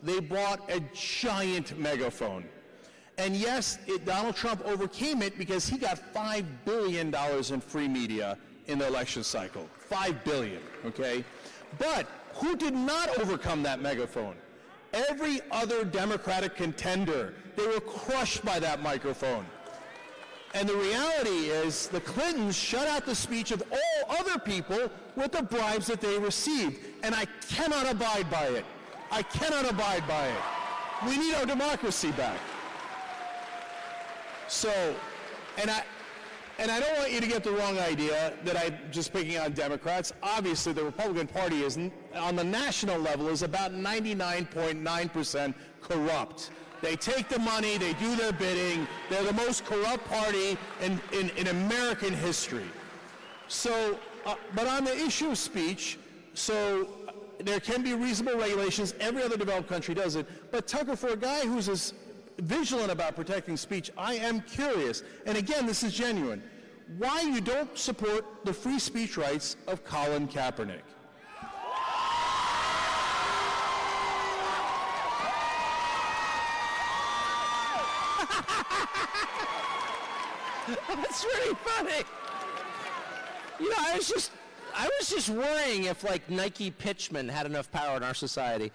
They bought a giant megaphone. And yes, it, Donald Trump overcame it because he got five billion dollars in free media in the election cycle. five billion dollars, okay? But who did not overcome that megaphone? Every other Democratic contender. They were crushed by that microphone. And the reality is the Clintons shut out the speech of all other people with the bribes that they received. And I cannot abide by it. I cannot abide by it. We need our democracy back. So, and I, and I don't want you to get the wrong idea that I'm just picking on Democrats. Obviously, the Republican Party is, on the national level, is about ninety-nine point nine percent corrupt. They take the money, they do their bidding, they're the most corrupt party in, in, in American history. So, uh, but on the issue of speech, so there can be reasonable regulations, every other developed country does it, but Tucker, for a guy who's as vigilant about protecting speech, I am curious, and again, this is genuine, why you don't support the free speech rights of Colin Kaepernick. That's really funny. You know, I was just, I was just worrying if, like, Nike pitchman had enough power in our society.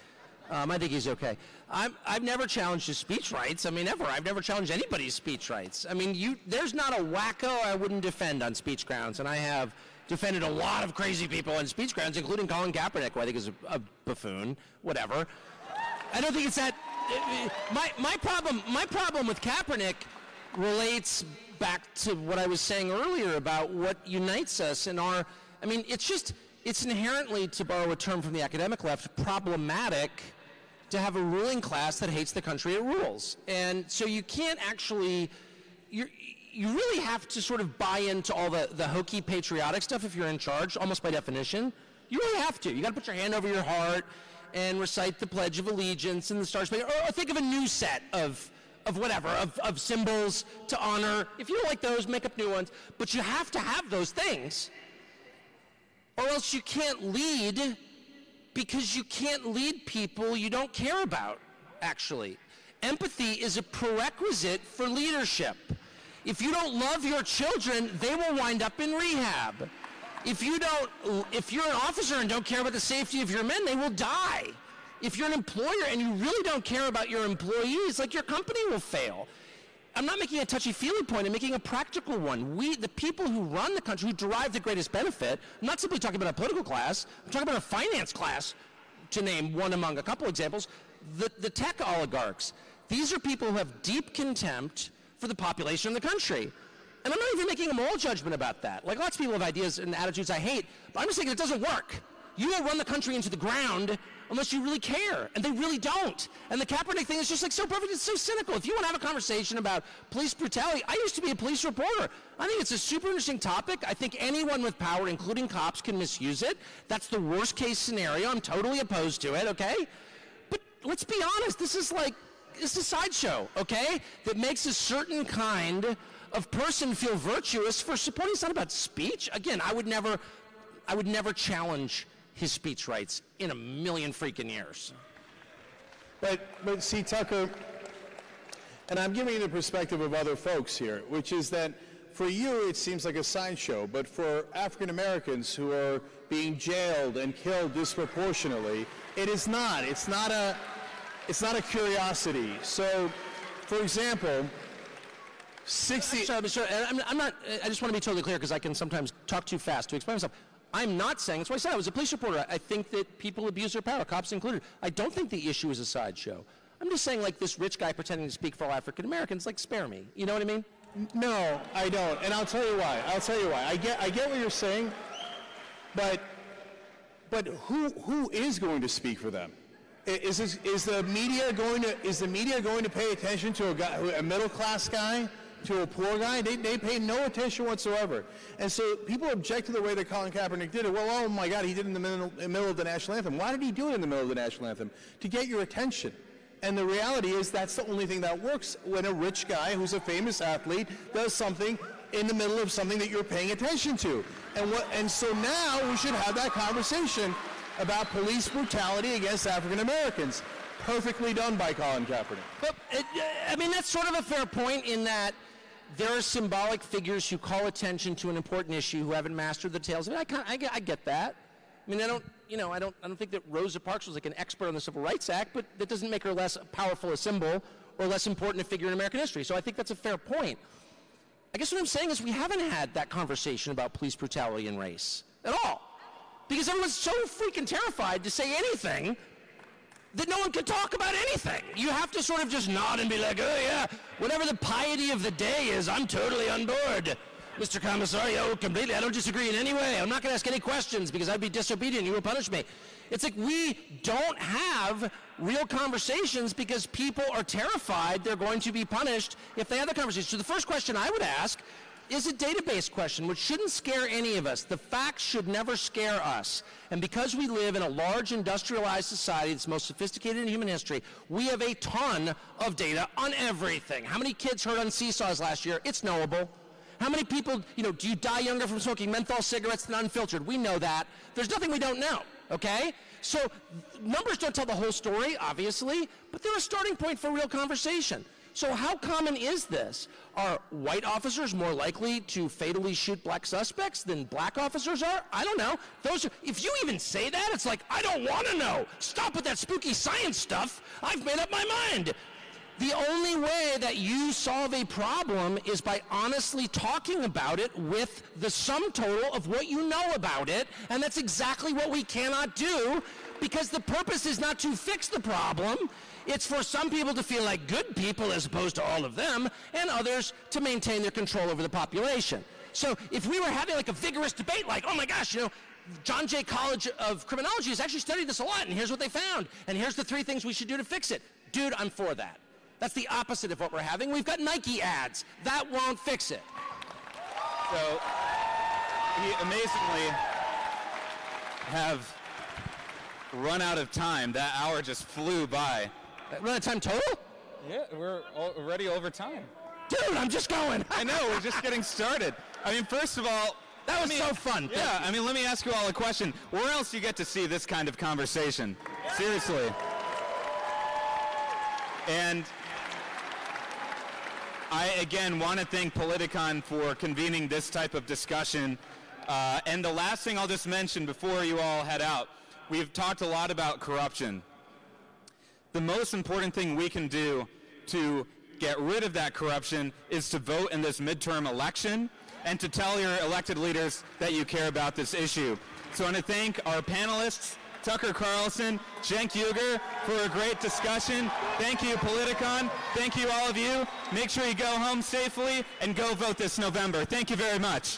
Um, I think he's okay. I'm, I've never challenged his speech rights. I mean, ever. I've never challenged anybody's speech rights. I mean, you, there's not a wacko I wouldn't defend on speech grounds, and I have defended a lot of crazy people on speech grounds, including Colin Kaepernick, who I think is a, a buffoon, whatever. I don't think it's that. It, my, my, problem, my problem with Kaepernick relates back to what I was saying earlier about what unites us in our, I mean, it's just, it's inherently, to borrow a term from the academic left, problematic to have a ruling class that hates the country it rules. And so you can't actually, you you really have to sort of buy into all the, the hokey patriotic stuff if you're in charge, almost by definition. You really have to. You gotta put your hand over your heart and recite the Pledge of Allegiance and the Star Spangled, or, or think of a new set of of whatever, of, of symbols to honor. If you don't like those, make up new ones. But you have to have those things, or else you can't lead, because you can't lead people you don't care about, actually. Empathy is a prerequisite for leadership. If you don't love your children, they will wind up in rehab. If you don't, if you're an officer and don't care about the safety of your men, they will die. If you're an employer and you really don't care about your employees, like, your company will fail. I'm not making a touchy-feely point, I'm making a practical one. We, the people who run the country, who derive the greatest benefit, I'm not simply talking about a political class, I'm talking about a finance class, to name one among a couple examples, the, the tech oligarchs. These are people who have deep contempt for the population of the country. And I'm not even making a moral judgment about that. Like, lots of people have ideas and attitudes I hate, but I'm just thinking it doesn't work. you will run the country into the ground unless you really care, and they really don't. And the Kaepernick thing is just like so perfect, it's so cynical. If you want to have a conversation about police brutality, I used to be a police reporter. I think it's a super interesting topic. I think anyone with power, including cops, can misuse it. That's the worst case scenario. I'm totally opposed to it, okay? But let's be honest, this is like, it's a sideshow, okay? That makes a certain kind of person feel virtuous for supporting. It's not about speech. Again, I would never, I would never challenge his speech rights in a million freaking years. But, but see, Tucker, and I'm giving you the perspective of other folks here, which is that for you it seems like a sideshow, but for African Americans who are being jailed and killed disproportionately, it is not. It's not a, it's not a curiosity. So, for example, sixty. I'm sorry, I'm sorry, I'm, I'm not. I just want to be totally clear because I can sometimes talk too fast to explain myself. I'm not saying, that's why I said I was a police reporter. I think that people abuse their power, cops included. I don't think the issue is a sideshow. I'm just saying, like, this rich guy pretending to speak for all African Americans, like, spare me. You know what I mean? No, I don't. And I'll tell you why. I'll tell you why. I get, I get what you're saying, but, but who, who is going to speak for them? Is, this, is the media going to, is the media going to pay attention to a guy, a middle-class guy? To a poor guy? They, they pay no attention whatsoever. And so people object to the way that Colin Kaepernick did it. Well, oh my God, he did it in the middle, in the middle of the national anthem. Why did he do it in the middle of the national anthem? To get your attention. And the reality is that's the only thing that works when a rich guy who's a famous athlete does something in the middle of something that you're paying attention to. And, what, and so now we should have that conversation about police brutality against African Americans. Perfectly done by Colin Kaepernick. But, it, I mean, that's sort of a fair point in that there are symbolic figures who call attention to an important issue who haven't mastered the tales. I mean, I, kind of, I, get, I get that. I mean, I don't, you know, I don't, I don't think that Rosa Parks was like an expert on the Civil Rights Act, but that doesn't make her less powerful a symbol or less important a figure in American history. So I think that's a fair point. I guess what I'm saying is we haven't had that conversation about police brutality and race at all, because everyone's so freaking terrified to say anything that no one could talk about anything. You have to sort of just nod and be like, oh yeah, whatever the piety of the day is, I'm totally on board. Mister Commissary, oh, completely, I don't disagree in any way. I'm not gonna ask any questions because I'd be disobedient, you will punish me. It's like we don't have real conversations because people are terrified they're going to be punished if they have the conversation. So the first question I would ask is a database question, which shouldn't scare any of us. The facts should never scare us. And because we live in a large industrialized society that's most sophisticated in human history, we have a ton of data on everything. How many kids heard on seesaws last year? It's knowable. How many people, you know, do you die younger from smoking menthol cigarettes than unfiltered? We know that. There's nothing we don't know, okay? So numbers don't tell the whole story, obviously, but they're a starting point for real conversation. So how common is this? Are white officers more likely to fatally shoot black suspects than black officers are? I don't know. Those are, if you even say that, it's like, I don't want to know. Stop with that spooky science stuff. I've made up my mind. The only way that you solve a problem is by honestly talking about it with the sum total of what you know about it, and that's exactly what we cannot do, because the purpose is not to fix the problem. It's for some people to feel like good people as opposed to all of them, and others to maintain their control over the population. So if we were having like a vigorous debate like, oh my gosh, you know, John Jay College of Criminology has actually studied this a lot, and here's what they found, and here's the three things we should do to fix it. Dude, I'm for that. That's the opposite of what we're having. We've got Nike ads. That won't fix it. So we amazingly have run out of time. That hour just flew by. Run out of time total? Yeah, we're already over time. Dude, I'm just going. I know, we're just getting started. I mean, first of all, that was so fun. Yeah, I mean, let me ask you all a question. Where else do you get to see this kind of conversation? Seriously. And I, again, want to thank Politicon for convening this type of discussion. Uh, and the last thing I'll just mention before you all head out, we've talked a lot about corruption. The most important thing we can do to get rid of that corruption is to vote in this midterm election and to tell your elected leaders that you care about this issue. So I want to thank our panelists, Tucker Carlson, Cenk Uygur, for a great discussion. Thank you, Politicon. Thank you, all of you. Make sure you go home safely and go vote this November. Thank you very much.